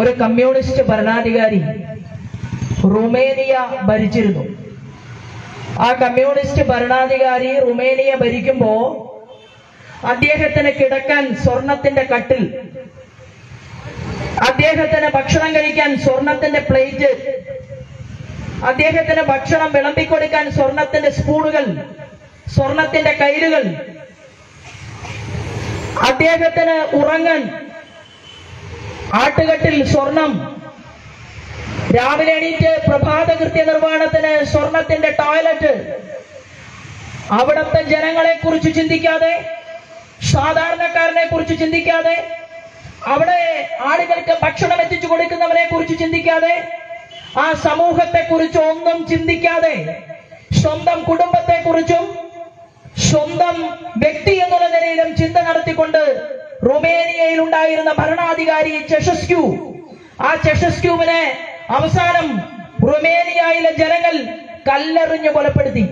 ഒരു കമ്മ്യൂണിസ്റ്റ് ഭരണാധികാരി റുമേനിയ ഭരിച്ചിരുന്നു. ആ കമ്മ്യൂണിസ്റ്റ് ഭരണാധികാരി റുമേനിയ ഭരിക്കുമ്പോ അദ്ദേഹത്തിന് കിടക്കാൻ സ്വർണത്തിന്റെ കട്ടിൽ, അദ്ദേഹത്തിന് ഭക്ഷണം കഴിക്കാൻ സ്വർണത്തിന്റെ പ്ലേറ്റ്, അദ്ദേഹത്തിന് ഭക്ഷണം വിളമ്പിക്കൊടുക്കാൻ സ്വർണത്തിന്റെ സ്പൂണുകൾ, സ്വർണത്തിന്റെ കയ്യിലുകൾ, അദ്ദേഹത്തിന് ഉറങ്ങാൻ ആട്ടുകെട്ടിൽ സ്വർണം, രാവിലെ എണീറ്റ് പ്രഭാത കൃത്യ നിർവഹണത്തിന് സ്വർണത്തിന്റെ ടോയ്ലറ്റ്. അവിടുത്തെ ജനങ്ങളെ കുറിച്ച് ചിന്തിക്കാതെ, സാധാരണക്കാരനെ കുറിച്ച് ചിന്തിക്കാതെ, അവിടെ ആളുകൾക്ക് ഭക്ഷണം എത്തിച്ചു കൊടുക്കുന്നവരെ കുറിച്ച് ചിന്തിക്കാതെ, ആ സമൂഹത്തെ കുറിച്ച് ഒന്നും ചിന്തിക്കാതെ, സ്വന്തം കുടുംബത്തെ കുറിച്ചും സ്വന്തം വ്യക്തി എന്നുള്ള നിലയിലും ചിന്ത നടത്തിക്കൊണ്ട് റുമേനിയയിൽ ഉണ്ടായിരുന്ന ഭരണാധികാരി ചെഷസ്ക്യൂ, ആ ചെഷസ്ക്യൂവിനെ അവസാനം റുമേനിയയിലെ ജനങ്ങൾ കല്ലെറിഞ്ഞു കൊലപ്പെടുത്തി.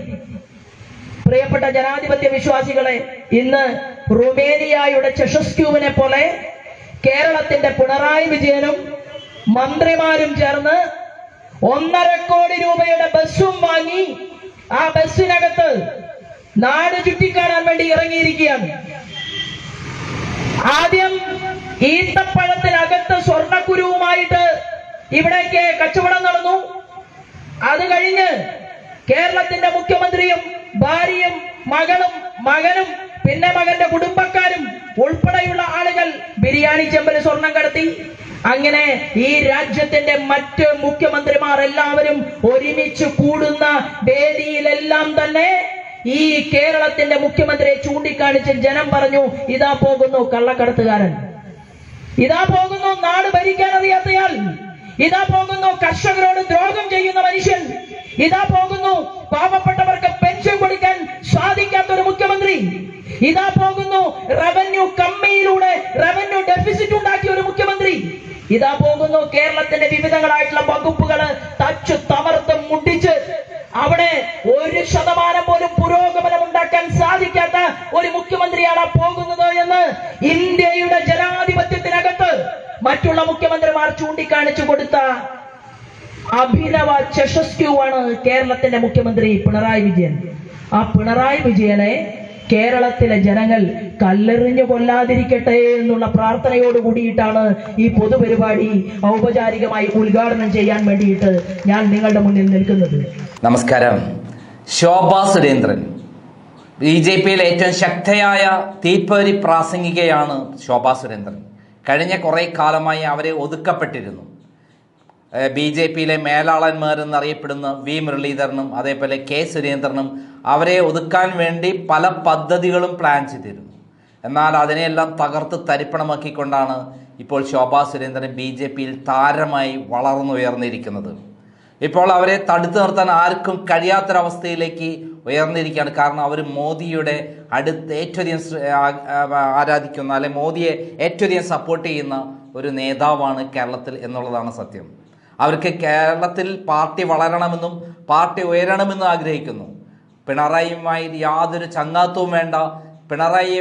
പ്രിയപ്പെട്ട ജനാധിപത്യ വിശ്വാസികളെ, ഇന്ന് റുമേനിയയുടെ ചെഷസ്ക്യൂവിനെ പോലെ കേരളത്തിന്റെ പിണറായി വിജയനും മന്ത്രിമാരും ചേർന്ന് 1.5 കോടി രൂപയുടെ ബസ്സും വാങ്ങി ആ ബസ്സിനകത്ത് നാട് ചുറ്റിക്കാണാൻ വേണ്ടി ഇറങ്ങിയിരിക്കുകയാണ്. ആദ്യം ഈത്തപ്പഴത്തിനകത്ത് സ്വർണക്കുരുവുമായിട്ട് ഇവിടേക്ക് കച്ചവടം നടന്നു. അത് കഴിഞ്ഞ് കേരളത്തിന്റെ മുഖ്യമന്ത്രിയും ഭാര്യയും മകളും മകനും പിന്നെ മകന്റെ കുടുംബക്കാരും ഉൾപ്പെടെയുള്ള ആളുകൾ ബിരിയാണി ചെമ്പൽ സ്വർണം കടത്തി. അങ്ങനെ ഈ രാജ്യത്തിന്റെ മറ്റ് മുഖ്യമന്ത്രിമാർ എല്ലാവരും ഒരുമിച്ച് കൂടുന്ന വേദിയിലെല്ലാം തന്നെ ഈ കേരളത്തിന്റെ മുഖ്യമന്ത്രിയെ ചൂണ്ടിക്കാണിച്ച് ജനം പറഞ്ഞു, ഇതാ പോകുന്നു കള്ളക്കടത്തുകാരൻ, ഇതാ പോകുന്നു നാട് ഭരിക്കാൻ അറിയാത്തയാൾ, ഇതാ പോകുന്നു കർഷകരോട് ദ്രോഹം ചെയ്യുന്ന മനുഷ്യൻ, ഇതാ പോകുന്നു പാവപ്പെട്ടവർക്ക് പെൻഷൻ കൊടുക്കാൻ സാധിക്കാത്തൊരു മുഖ്യമന്ത്രി, ഇതാ പോകുന്നു റവന്യൂ കമ്മിയിലൂടെ റവന്യൂ ഡെഫിസിറ്റ് ഉണ്ടാക്കിയ ഒരു മുഖ്യമന്ത്രി, ഇതാ പോകുന്നു കേരളത്തിന്റെ വിവിധങ്ങളായിട്ടുള്ള വകുപ്പുകൾ തച്ചു തമർത്ത് മുട്ടിച്ച് അവിടെ 1% പോലും പുരോഗമനം ഉണ്ടാക്കാൻ സാധിക്കാത്ത ഒരു മുഖ്യമന്ത്രിയാണ് പോകുന്നത് എന്ന് ഇന്ത്യയുടെ ജനാധിപത്യത്തിനകത്ത് മറ്റുള്ള മുഖ്യമന്ത്രിമാർ ചൂണ്ടിക്കാണിച്ചു കൊടുത്ത അഭിനവ ചെഷസ്ക്യൂവാണ് കേരളത്തിന്റെ മുഖ്യമന്ത്രി പിണറായി വിജയൻ. ആ പിണറായി വിജയനെ കേരളത്തിലെ ജനങ്ങൾ കല്ലെറിഞ്ഞു കൊല്ലാതിരിക്കട്ടെ എന്നുള്ള പ്രാർത്ഥനയോട് കൂടിയിട്ടാണ് ഈ പൊതുപരിപാടി ഔപചാരികമായി ഉദ്ഘാടനം ചെയ്യാൻ വേണ്ടിയിട്ട് ഞാൻ നിങ്ങളുടെ മുന്നിൽ നിൽക്കുന്നത്. നമസ്കാരം. ശോഭാ സുരേന്ദ്രൻ, ബി ജെ പിയിലെ ഏറ്റവും ശക്തയായ തീപ്പൊരി പ്രാസംഗികയാണ് ശോഭാ സുരേന്ദ്രൻ. കഴിഞ്ഞ കുറേ കാലമായി അവരെ ഒതുക്കപ്പെട്ടിരുന്നു. ബി ജെ പിയിലെ മേലാളന്മാരെന്നറിയപ്പെടുന്ന വി മുരളീധരനും അതേപോലെ കെ സുരേന്ദ്രനും അവരെ ഒതുക്കാൻ വേണ്ടി പല പദ്ധതികളും പ്ലാൻ ചെയ്തിരുന്നു. എന്നാൽ അതിനെയെല്ലാം തകർത്ത് തരിപ്പണമാക്കിക്കൊണ്ടാണ് ഇപ്പോൾ ശോഭാ സുരേന്ദ്രൻ ബി ജെ പിയിൽ താരമായി വളർന്നുയർന്നിരിക്കുന്നത്. ഇപ്പോൾ അവരെ തടുത്തു നിർത്താൻ ആർക്കും കഴിയാത്തൊരവസ്ഥയിലേക്ക് ഉയർന്നിരിക്കുകയാണ്. കാരണം അവർ മോദിയുടെ അടുത്ത് ഏറ്റവും അധികം ആരാധിക്കുന്ന, അല്ലെ മോദിയെ ഏറ്റവും അധികം സപ്പോർട്ട് ചെയ്യുന്ന ഒരു നേതാവാണ് കേരളത്തിൽ എന്നുള്ളതാണ് സത്യം. അവർക്ക് കേരളത്തിൽ പാർട്ടി വളരണമെന്നും പാർട്ടി ഉയരണമെന്നും ആഗ്രഹിക്കുന്നു. പിണറായിയുമായി യാതൊരു ചങ്ങാത്തവും വേണ്ട, പിണറായി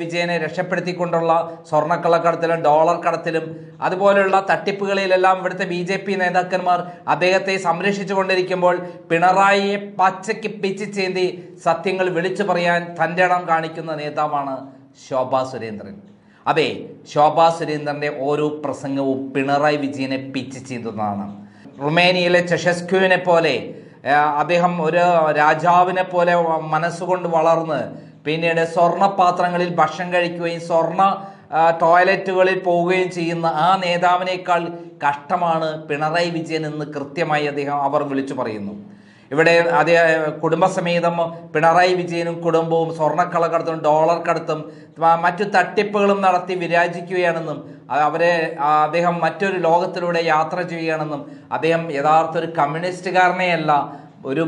വിജയനെ രക്ഷപ്പെടുത്തിക്കൊണ്ടുള്ള സ്വർണ്ണക്കള്ളക്കടത്തിലും ഡോളർ കടത്തിലും അതുപോലെയുള്ള തട്ടിപ്പുകളിലെല്ലാം ഇവിടുത്തെ ബി ജെ പി നേതാക്കന്മാർ അദ്ദേഹത്തെ സംരക്ഷിച്ചു കൊണ്ടിരിക്കുമ്പോൾ പിണറായിയെ പച്ചയ്ക്ക് പിച്ചിച്ചേന്തി സത്യങ്ങൾ വിളിച്ചു പറയാൻ തൻ്റെ ഇടം കാണിക്കുന്ന നേതാവാണ് ശോഭാ സുരേന്ദ്രൻ. അതെ, ശോഭാ സുരേന്ദ്രൻ്റെ ഓരോ പ്രസംഗവും പിണറായി വിജയനെ പിച്ചിച്ചീന്തുന്നതാണ്. റുമേനിയയിലെ ചെഷസ്ക്യൂവിനെ പോലെ അദ്ദേഹം ഒരു രാജാവിനെ പോലെ മനസ്സുകൊണ്ട് വളർന്ന് പിന്നീട് സ്വർണ്ണപാത്രങ്ങളിൽ ഭക്ഷണം കഴിക്കുകയും സ്വർണ്ണ ടോയ്ലറ്റുകളിൽ പോവുകയും ചെയ്യുന്ന ആ നേതാവിനേക്കാൾ കഷ്ടമാണ് പിണറായി വിജയൻ എന്ന് കൃത്യമായി അവർ വിളിച്ചു പറയുന്നു. ഇവിടെ അതേ കുടുംബസമേതം പിണറായി വിജയനും കുടുംബവും സ്വർണ്ണക്കള്ളക്കടത്തും ഡോളർ കടത്തും മറ്റു തട്ടിപ്പുകളും നടത്തി വിരാജിക്കുകയാണെന്നും അവരെ അദ്ദേഹം മറ്റൊരു ലോകത്തിലൂടെ യാത്ര ചെയ്യുകയാണെന്നും അദ്ദേഹം യഥാർത്ഥ ഒരു കമ്മ്യൂണിസ്റ്റുകാരനെയല്ല, ഒരു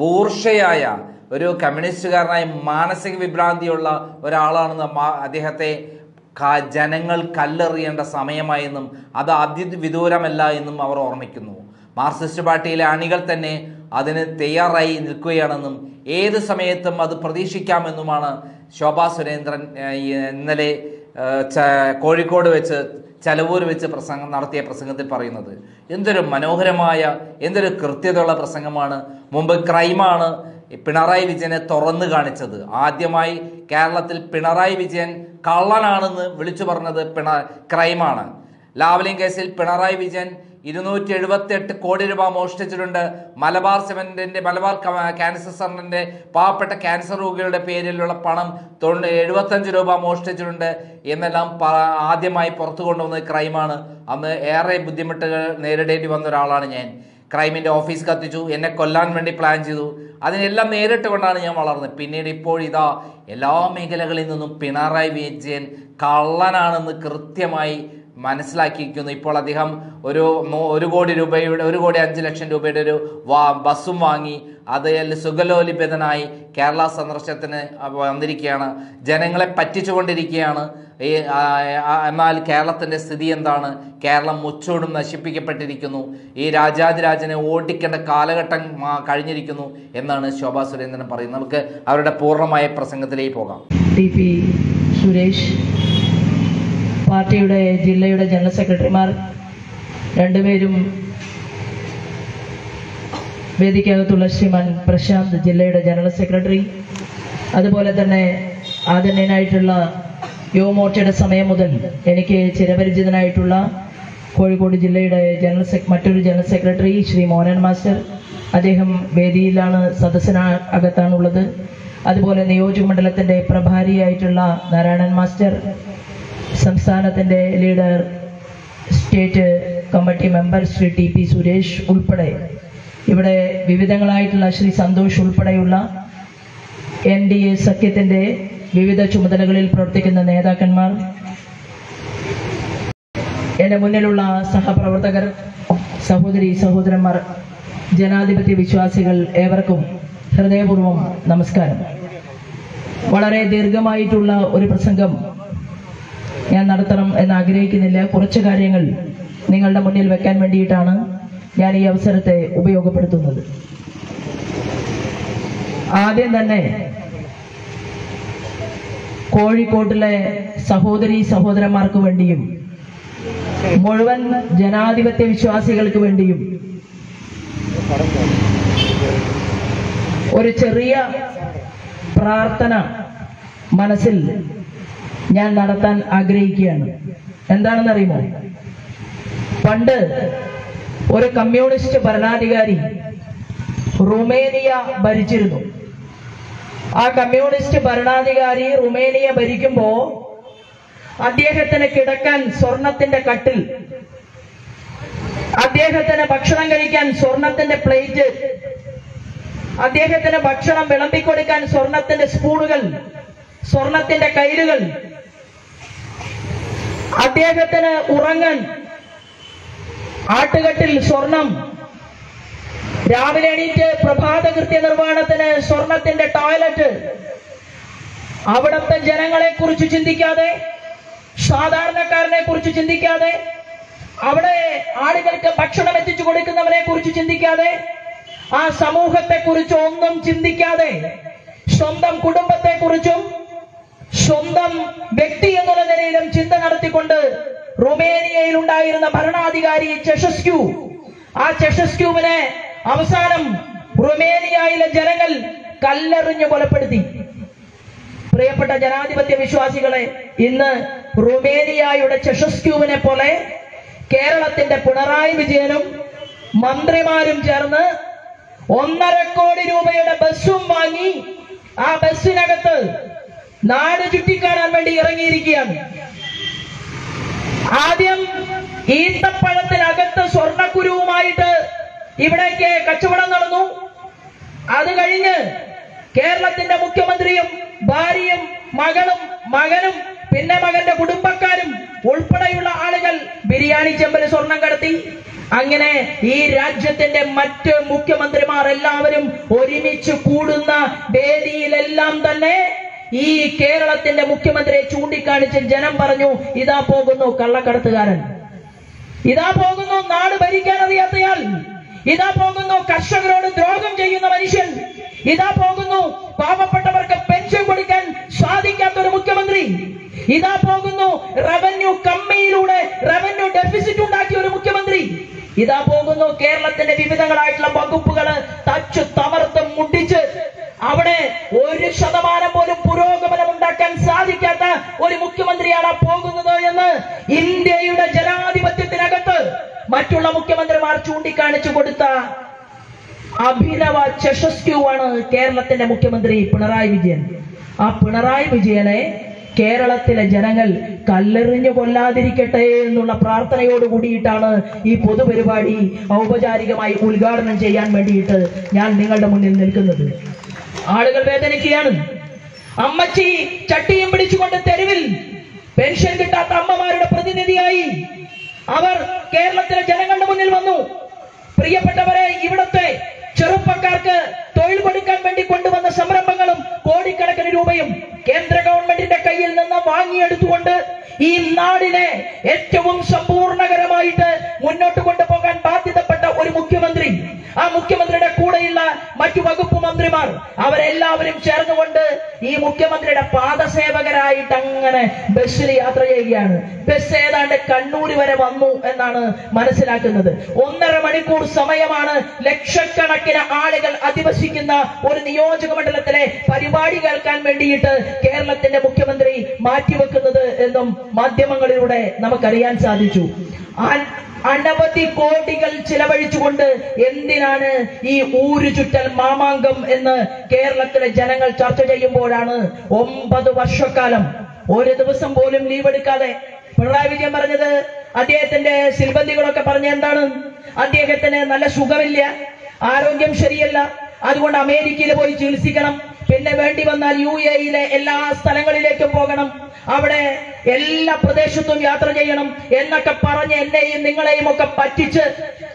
ബൂർഷയായ ഒരു കമ്മ്യൂണിസ്റ്റുകാരനായ മാനസിക വിഭ്രാന്തിയുള്ള ഒരാളാണെന്ന് അദ്ദേഹത്തെ ജനങ്ങൾ കല്ലെറിയേണ്ട സമയമായെന്നും അത് അതിവിദൂരമല്ല എന്നും അവർ ഓർമ്മിക്കുന്നു. മാർക്സിസ്റ്റ് പാർട്ടിയിലെ അണികൾ തന്നെ അതിന് തയ്യാറായി നിൽക്കുകയാണെന്നും ഏത് സമയത്തും അത് പ്രതീക്ഷിക്കാമെന്നുമാണ് ശോഭാ സുരേന്ദ്രൻ ഇന്നലെ കോഴിക്കോട് വെച്ച് ചലവൂർ വെച്ച് നടത്തിയ പ്രസംഗത്തിൽ പറയുന്നത്. എന്തൊരു മനോഹരമായ എന്തൊരു കൃത്യതയുള്ള പ്രസംഗമാണ്. മുമ്പ് ക്രൈമാണ് പിണറായി വിജയനെ തുറന്നു കാണിച്ചത്. ആദ്യമായി കേരളത്തിൽ പിണറായി വിജയൻ കള്ളനാണെന്ന് വിളിച്ചു പറഞ്ഞത് ക്രൈമാണ്. ലാവ്ലിൻ കേസിൽ പിണറായി വിജയൻ 278 കോടി രൂപ മോഷ്ടിച്ചിട്ടുണ്ട്. മലബാർ സിമന്റിന്റെ മലബാർ ക്യാൻസർ സെന്ററിന്റെ പാവപ്പെട്ട ക്യാൻസർ രോഗികളുടെ പേരിലുള്ള പണം 75 രൂപ മോഷ്ടിച്ചിട്ടുണ്ട് എന്നെല്ലാം ആദ്യമായി പുറത്തു കൊണ്ടുവന്നത് ക്രൈമാണ്. അന്ന് ഏറെ ബുദ്ധിമുട്ടുകൾ നേരിടേണ്ടി വന്ന ഒരാളാണ് ഞാൻ. ക്രൈമിൻ്റെ ഓഫീസ് കത്തിച്ചു, എന്നെ കൊല്ലാൻ വേണ്ടി പ്ലാൻ ചെയ്തു. അതിനെല്ലാം നേരിട്ട് കൊണ്ടാണ് ഞാൻ വളർന്നത്. പിന്നീട് ഇപ്പോൾ ഇതാ എല്ലാ മേഖലകളിൽ നിന്നും പിണറായി വിജയൻ കള്ളനാണെന്ന് കൃത്യമായി മനസ്സിലാക്കിയിരിക്കുന്നു. ഇപ്പോൾ അദ്ദേഹം ഒരു കോടി 5 ലക്ഷം രൂപയുടെ ഒരു ബസ്സും വാങ്ങി അതിൽ സുഖലോലിപിതനായി കേരള സന്ദർശനത്തിന് വന്നിരിക്കുകയാണ്. ജനങ്ങളെ പറ്റിച്ചുകൊണ്ടിരിക്കുകയാണ്. എന്നാൽ കേരളത്തിൻ്റെ സ്ഥിതി എന്താണ്? കേരളം മുച്ചോടും നശിപ്പിക്കപ്പെട്ടിരിക്കുന്നു. ഈ രാജാതിരാജനെ ഓടിക്കേണ്ട കാലഘട്ടം കഴിഞ്ഞിരിക്കുന്നു എന്നാണ് ശോഭാ സുരേന്ദ്രൻ പറയുന്നത്. നമുക്ക് അവരുടെ പൂർണ്ണമായ പ്രസംഗത്തിലേക്ക് പോകാം. സുരേഷ് പാർട്ടിയുടെ ജില്ലയുടെ ജനറൽ സെക്രട്ടറിമാർ രണ്ടുപേരും, വേദിക്കകത്തുള്ള ശ്രീമാൻ പ്രശാന്ത് ജില്ലയുടെ ജനറൽ സെക്രട്ടറി, അതുപോലെ തന്നെ ആദരണീയനായിട്ടുള്ള യുവമോർച്ചയുടെ സമയം മുതൽ എനിക്ക് ചിരപരിചിതനായിട്ടുള്ള കോഴിക്കോട് ജില്ലയുടെ മറ്റൊരു general secretary Shri Mohanan master, അദ്ദേഹം വേദിയിലാണ്, സദസ്സിനകത്താണുള്ളത്. അതുപോലെ നിയോജകമണ്ഡലത്തിൻ്റെ പ്രഭാരിയായിട്ടുള്ള നാരായണൻ മാസ്റ്റർ, സംസ്ഥാനത്തിൻ്റെ leader state committee member Shri TP Suresh ഉൾപ്പെടെ ഇവിടെ വിവിധങ്ങളായിട്ടുള്ള ശ്രീ സന്തോഷ് ഉൾപ്പെടെയുള്ള NDA സഖ്യത്തിൻ്റെ വിവിധ ചുമതലകളിൽ പ്രവർത്തിക്കുന്ന നേതാക്കന്മാർ, എൻ്റെ മുന്നിലുള്ള സഹപ്രവർത്തകർ, സഹോദരി സഹോദരന്മാർ, ജനാധിപത്യ വിശ്വാസികൾ ഏവർക്കും ഹൃദയപൂർവ്വം നമസ്കാരം. വളരെ ദീർഘമായിട്ടുള്ള ഒരു പ്രസംഗം ഞാൻ നടത്തണം എന്ന് ആഗ്രഹിക്കുന്നില്ല. കുറച്ച് കാര്യങ്ങൾ നിങ്ങളുടെ മുന്നിൽ വെക്കാൻ വേണ്ടിയിട്ടാണ് ഞാൻ ഈ അവസരത്തെ ഉപയോഗപ്പെടുത്തുന്നത്. ആദ്യം തന്നെ കോഴിക്കോട്ടിലെ സഹോദരീ സഹോദരന്മാർക്ക് വേണ്ടിയും മുഴുവൻ ജനാധിപത്യ വിശ്വാസികൾക്ക് വേണ്ടിയും ഒരു ചെറിയ പ്രാർത്ഥന മനസ്സിൽ ഞാൻ നടത്താൻ ആഗ്രഹിക്കുകയാണ്. എന്താണെന്നറിയുമോ? പണ്ട് ഒരു കമ്മ്യൂണിസ്റ്റ് ഭരണാധികാരി റുമേനിയ ഭരിച്ചിരുന്നു. ആ കമ്മ്യൂണിസ്റ്റ് ഭരണാധികാരി റുമേനിയ ഭരിക്കുമ്പോ അദ്ദേഹത്തിന് കിടക്കാൻ സ്വർണത്തിന്റെ കട്ടിൽ, അദ്ദേഹത്തിന് ഭക്ഷണം കഴിക്കാൻ സ്വർണത്തിന്റെ പ്ലേറ്റ്, അദ്ദേഹത്തിന് ഭക്ഷണം വിളമ്പിക്കൊടുക്കാൻ സ്വർണത്തിന്റെ സ്പൂണുകൾ, സ്വർണത്തിന്റെ കയറുകൾ, അദ്ദേഹത്തിന് ഉറങ്ങാൻ ആട്ടുകെട്ടിൽ സ്വർണം, രാവിലെ എണീറ്റ് പ്രഭാതകൃത്യ നിർവഹണത്തിന് സ്വർണത്തിന്റെ ടോയ്ലറ്റ്. അവിടുത്തെ ജനങ്ങളെ കുറിച്ച് ചിന്തിക്കാതെ, സാധാരണക്കാരനെ കുറിച്ച് ചിന്തിക്കാതെ, അവിടെ ആളുകൾക്ക് ഭക്ഷണം എത്തിച്ചു കൊടുക്കുന്നവരെ കുറിച്ച് ചിന്തിക്കാതെ, ആ സമൂഹത്തെ കുറിച്ച് ഒന്നും ചിന്തിക്കാതെ, സ്വന്തം കുടുംബത്തെ കുറിച്ചും സ്വന്തം വ്യക്തി എന്നുള്ള നിലയിലും ചിന്ത നടത്തിക്കൊണ്ട് റുമേനിയയിൽ ഉണ്ടായിരുന്ന ഭരണാധികാരി ചെഷസ്ക്യൂ, ആ ചെഷസ്ക്യൂവിനെ അവസാനം റുമേനിയയിലെ ജനങ്ങൾ കല്ലെറിഞ്ഞു കൊലപ്പെടുത്തി. പ്രിയപ്പെട്ട ജനാധിപത്യ വിശ്വാസികളെ, ഇന്ന് റുമേനിയയുടെ ചെഷസ്ക്യൂവിനെ പോലെ കേരളത്തിന്റെ പിണറായി വിജയനും മന്ത്രിമാരും ചേർന്ന് 1.5 കോടി രൂപയുടെ ബസ്സും വാങ്ങി ആ ബസ്സിനകത്ത് നാട് ചുറ്റിക്കാണാൻ വേണ്ടി ഇറങ്ങിയിരിക്കുകയാണ്. ആദ്യം ഈത്തപ്പഴത്തിനകത്ത് സ്വർണക്കുരുവുമായിട്ട് ഇവിടേക്ക് കച്ചവടം നടന്നു. അത് കഴിഞ്ഞ് കേരളത്തിന്റെ മുഖ്യമന്ത്രിയും ഭാര്യയും മകളും മകനും പിന്നെ മകന്റെ കുടുംബക്കാരും ഉൾപ്പെടെയുള്ള ആളുകൾ ബിരിയാണി ചെമ്പല് സ്വർണം കടത്തി. അങ്ങനെ ഈ രാജ്യത്തിന്റെ മറ്റ് മുഖ്യമന്ത്രിമാർ എല്ലാവരും ഒരുമിച്ച് കൂടുന്ന വേദിയിലെല്ലാം തന്നെ ഈ കേരളത്തിന്റെ മുഖ്യമന്ത്രിയെ ചൂണ്ടിക്കാണിച്ച് ജനം പറഞ്ഞു, ഇതാ പോകുന്നു കള്ളക്കടത്തുകാരൻ, ഇതാ പോകുന്നു നാട് ഭരിക്കാൻ അറിയാത്തയാൾ, ഇതാ പോകുന്നു കർഷകരോട് ദ്രോഹം ചെയ്യുന്ന മനുഷ്യൻ, ഇതാ പോകുന്നു പാവപ്പെട്ടവർക്ക് പെൻ ലക്ഷ്യം കൊടുക്കാൻ സാധിക്കാത്ത ഒരു മുഖ്യമന്ത്രി, ഇതാ പോകുന്നു റവന്യൂ കമ്മിയിലൂടെ റവന്യൂ ഡെഫിസിറ്റ് ഉണ്ടാക്കിയ ഒരു മുഖ്യമന്ത്രി, ഇതാ പോകുന്നു കേരളത്തിന്റെ വിവിധങ്ങളായിട്ടുള്ള വകുപ്പുകൾ തച്ചു തമർത്ത് മുട്ടിച്ച് അവിടെ 1% പോലും പുരോഗമനം ഉണ്ടാക്കാൻ സാധിക്കാത്ത ഒരു മുഖ്യമന്ത്രിയാണ് പോകുന്നത് എന്ന് ഇന്ത്യയുടെ ജനാധിപത്യത്തിനകത്ത് മറ്റുള്ള മുഖ്യമന്ത്രിമാർ ചൂണ്ടിക്കാണിച്ചു കൊടുത്ത അഭിനവ ചശസ്ക്യുവാണ് കേരളത്തിന്റെ മുഖ്യമന്ത്രി പിണറായി വിജയൻ. ആ പിണറായി വിജയനെ കേരളത്തിലെ ജനങ്ങൾ കല്ലെറിഞ്ഞു കൊല്ലാതിരിക്കട്ടെ എന്നുള്ള പ്രാർത്ഥനയോട് കൂടിയിട്ടാണ് ഈ പൊതുപരിപാടി ഔപചാരികമായി ഉദ്ഘാടനം ചെയ്യാൻ വേണ്ടിയിട്ട് ഞാൻ നിങ്ങളുടെ മുന്നിൽ നിൽക്കുന്നത്. ആളുകൾ വേദനിക്കുകയാണ്. അമ്മച്ചി ചട്ടിയും പിടിച്ചുകൊണ്ട് തെരുവിൽ, പെൻഷൻ കിട്ടാത്ത അമ്മമാരുടെ പ്രതിനിധിയായി അവർ കേരളത്തിലെ ജനങ്ങളുടെ മുന്നിൽ വന്നു. പ്രിയപ്പെട്ടവരെ, ഇവിടുത്തെ ചെറുപ്പക്കാർക്ക് തൊഴിൽ കൊടുക്കാൻ വേണ്ടി കൊണ്ടുവന്ന സംരംഭങ്ങളും കോടിക്കണക്കിന് രൂപയും കേന്ദ്ര ഗവൺമെന്റിന്റെ കയ്യിൽ നിന്ന് വാങ്ങിയെടുത്തുകൊണ്ട് ഈ നാടിനെ ഏറ്റവും സമ്പൂർണകരമായിട്ട് മുന്നോട്ട് കൊണ്ടുപോകാൻ ബാധ്യതപ്പെട്ട ഒരു മുഖ്യമന്ത്രി, ആ മുഖ്യമന്ത്രിയുടെ കൂടെയുള്ള മറ്റു വകുപ്പ് മന്ത്രിമാർ അവരെല്ലാവരും ചേർന്നുകൊണ്ട് ഈ മുഖ്യമന്ത്രിയുടെ പാദസേവകരായിട്ട് അങ്ങനെ ബസ്സിൽ യാത്ര ചെയ്യുകയാണ്. ബസ് ഏതാണ്ട് കണ്ണൂർ വരെ വന്നു എന്നാണ് മനസ്സിലാക്കുന്നത്. 1.5 മണിക്കൂർ സമയമാണ് ലക്ഷക്കണക്കിന് ആളുകൾ അധിവസിക്കുന്ന ഒരു നിയോജക മണ്ഡലത്തിലെ പരിപാടി കേൾക്കാൻ വേണ്ടിയിട്ട് കേരളത്തിന്റെ മുഖ്യമന്ത്രി മാറ്റിവെക്കുന്നത് എന്നും മാധ്യമങ്ങളിലൂടെ നമുക്കറിയാൻ സാധിച്ചു. അനവധി കോടികൾ ചിലവഴിച്ചുകൊണ്ട് എന്തിനാണ് ഈ ഊരു ചുറ്റൽ മാമാങ്കം എന്ന് കേരളത്തിലെ ജനങ്ങൾ ചർച്ച ചെയ്യുമ്പോഴാണ് 9 വർഷക്കാലം ഒരു ദിവസം പോലും ലീവ് എടുക്കാതെ പിണറായി വിജയൻ പറഞ്ഞത്. അദ്ദേഹത്തിന്റെ സിൽബന്ധികളൊക്കെ പറഞ്ഞ എന്താണ്? അദ്ദേഹത്തിന് നല്ല സുഖമില്ല, ആരോഗ്യം ശരിയല്ല, അതുകൊണ്ട് അമേരിക്കയിൽ പോയി ചികിത്സിക്കണം, പിന്നെ വേണ്ടി വന്നാൽ UAE എല്ലാ സ്ഥലങ്ങളിലേക്കും പോകണം, അവിടെ എല്ലാ പ്രദേശത്തും യാത്ര ചെയ്യണം എന്നൊക്കെ പറഞ്ഞ് എന്നെയും നിങ്ങളെയും ഒക്കെ പറ്റിച്ച്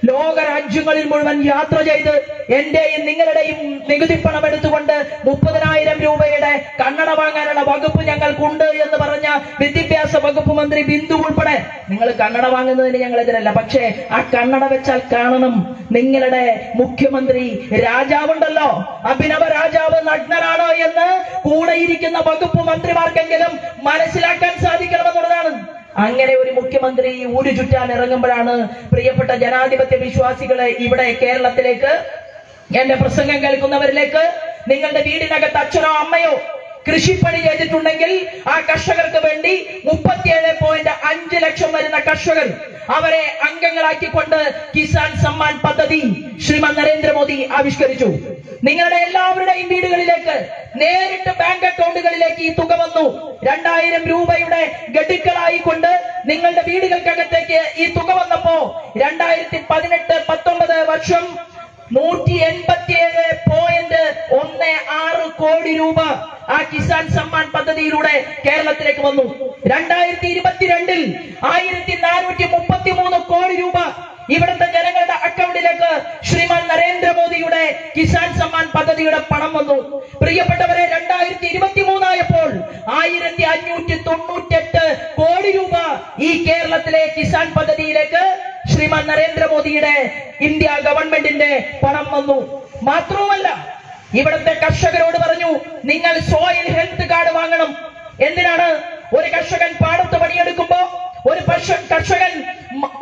ലോകരാജ്യങ്ങളിൽ മുഴുവൻ യാത്ര ചെയ്ത് എന്റെയും നിങ്ങളുടെയും നികുതി പണം എടുത്തുകൊണ്ട് 30,000 രൂപയുടെ കണ്ണട വാങ്ങാനുള്ള വകുപ്പ് ഞങ്ങൾക്കുണ്ട് എന്ന് പറഞ്ഞ വിദ്യാഭ്യാസ വകുപ്പ് മന്ത്രി ബിന്ദു ഉൾപ്പെടെ, നിങ്ങൾ കണ്ണട വാങ്ങുന്നതിന് ഞങ്ങൾ എതിരല്ല, പക്ഷേ ആ കണ്ണട വെച്ചാൽ കാണണം നിങ്ങളുടെ മുഖ്യമന്ത്രി രാജാവുണ്ടല്ലോ, അഭിനവ രാജാവ് നഗ്നനാണോ എന്ന് കൂടെയിരിക്കുന്ന വകുപ്പ് മന്ത്രിമാർക്കെങ്കിലും മനസ്സിലാക്കാൻ സാധിക്കണമെന്നുള്ളതാണ്. അങ്ങനെ ഒരു മുഖ്യമന്ത്രി ഊരു ചുറ്റാൻ ഇറങ്ങുമ്പോഴാണ് പ്രിയപ്പെട്ട ജനാധിപത്യ വിശ്വാസികളെ ഇവിടെ കേരളത്തിലേക്ക്, എന്റെ പ്രസംഗം കേൾക്കുന്നവരിലേക്ക്, നിങ്ങളുടെ വീടിനകത്ത് അച്ഛനോ അമ്മയോ കൃഷിപ്പണി ചെയ്തിട്ടുണ്ടെങ്കിൽ ആ കർഷകർക്ക് വേണ്ടി 37.5 ലക്ഷം വരുന്ന കർഷകർ അവരെ അംഗങ്ങളാക്കിക്കൊണ്ട് കിസാൻ സമ്മാൻ പദ്ധതി ശ്രീമാൻ നരേന്ദ്രമോദി ആവിഷ്കരിച്ചു. നിങ്ങളുടെ എല്ലാവരുടെയും വീടുകളിലേക്ക് നേരിട്ട് ബാങ്ക് അക്കൗണ്ടുകളിലേക്ക് ഈ തുക വന്നു. 2,000 രൂപയുടെ ഗഡുക്കളായിക്കൊണ്ട് നിങ്ങളുടെ വീടുകൾക്കകത്തേക്ക് ഈ തുക വന്നപ്പോ 2018-19 വർഷം 187.16 കോടി രൂപ ആ കിസാൻ സമ്മാൻ പദ്ധതിയിലൂടെ കേരളത്തിലേക്ക് വന്നു. 2022-ൽ 1,433 കോടി രൂപ ഇവിടുത്തെ ജനങ്ങളുടെ അക്കൗണ്ടിലേക്ക് ശ്രീമാൻ നരേന്ദ്രമോദിയുടെ കിസാൻ സമ്മാൻ പദ്ധതിയുടെ പണം വന്നു. പ്രിയപ്പെട്ടവരെ, 2023 ആയപ്പോൾ 1,598 കോടി രൂപ ഈ കേരളത്തിലെ കിസാൻ പദ്ധതിയിലേക്ക് ശ്രീമാൻ നരേന്ദ്രമോദിയുടെ ഇന്ത്യ ഗവൺമെന്റിന്റെ പണം വന്നു. മാത്രവുമല്ല, ഇവിടുത്തെ കർഷകരോട് പറഞ്ഞു, നിങ്ങൾ സോയിൽ ഹെൽത്ത് കാർഡ് വാങ്ങണം. എന്തിനാണ്? ഒരു കർഷകൻ പാടത്ത് പണിയെടുക്കുമ്പോ, ഒരു കർഷകൻ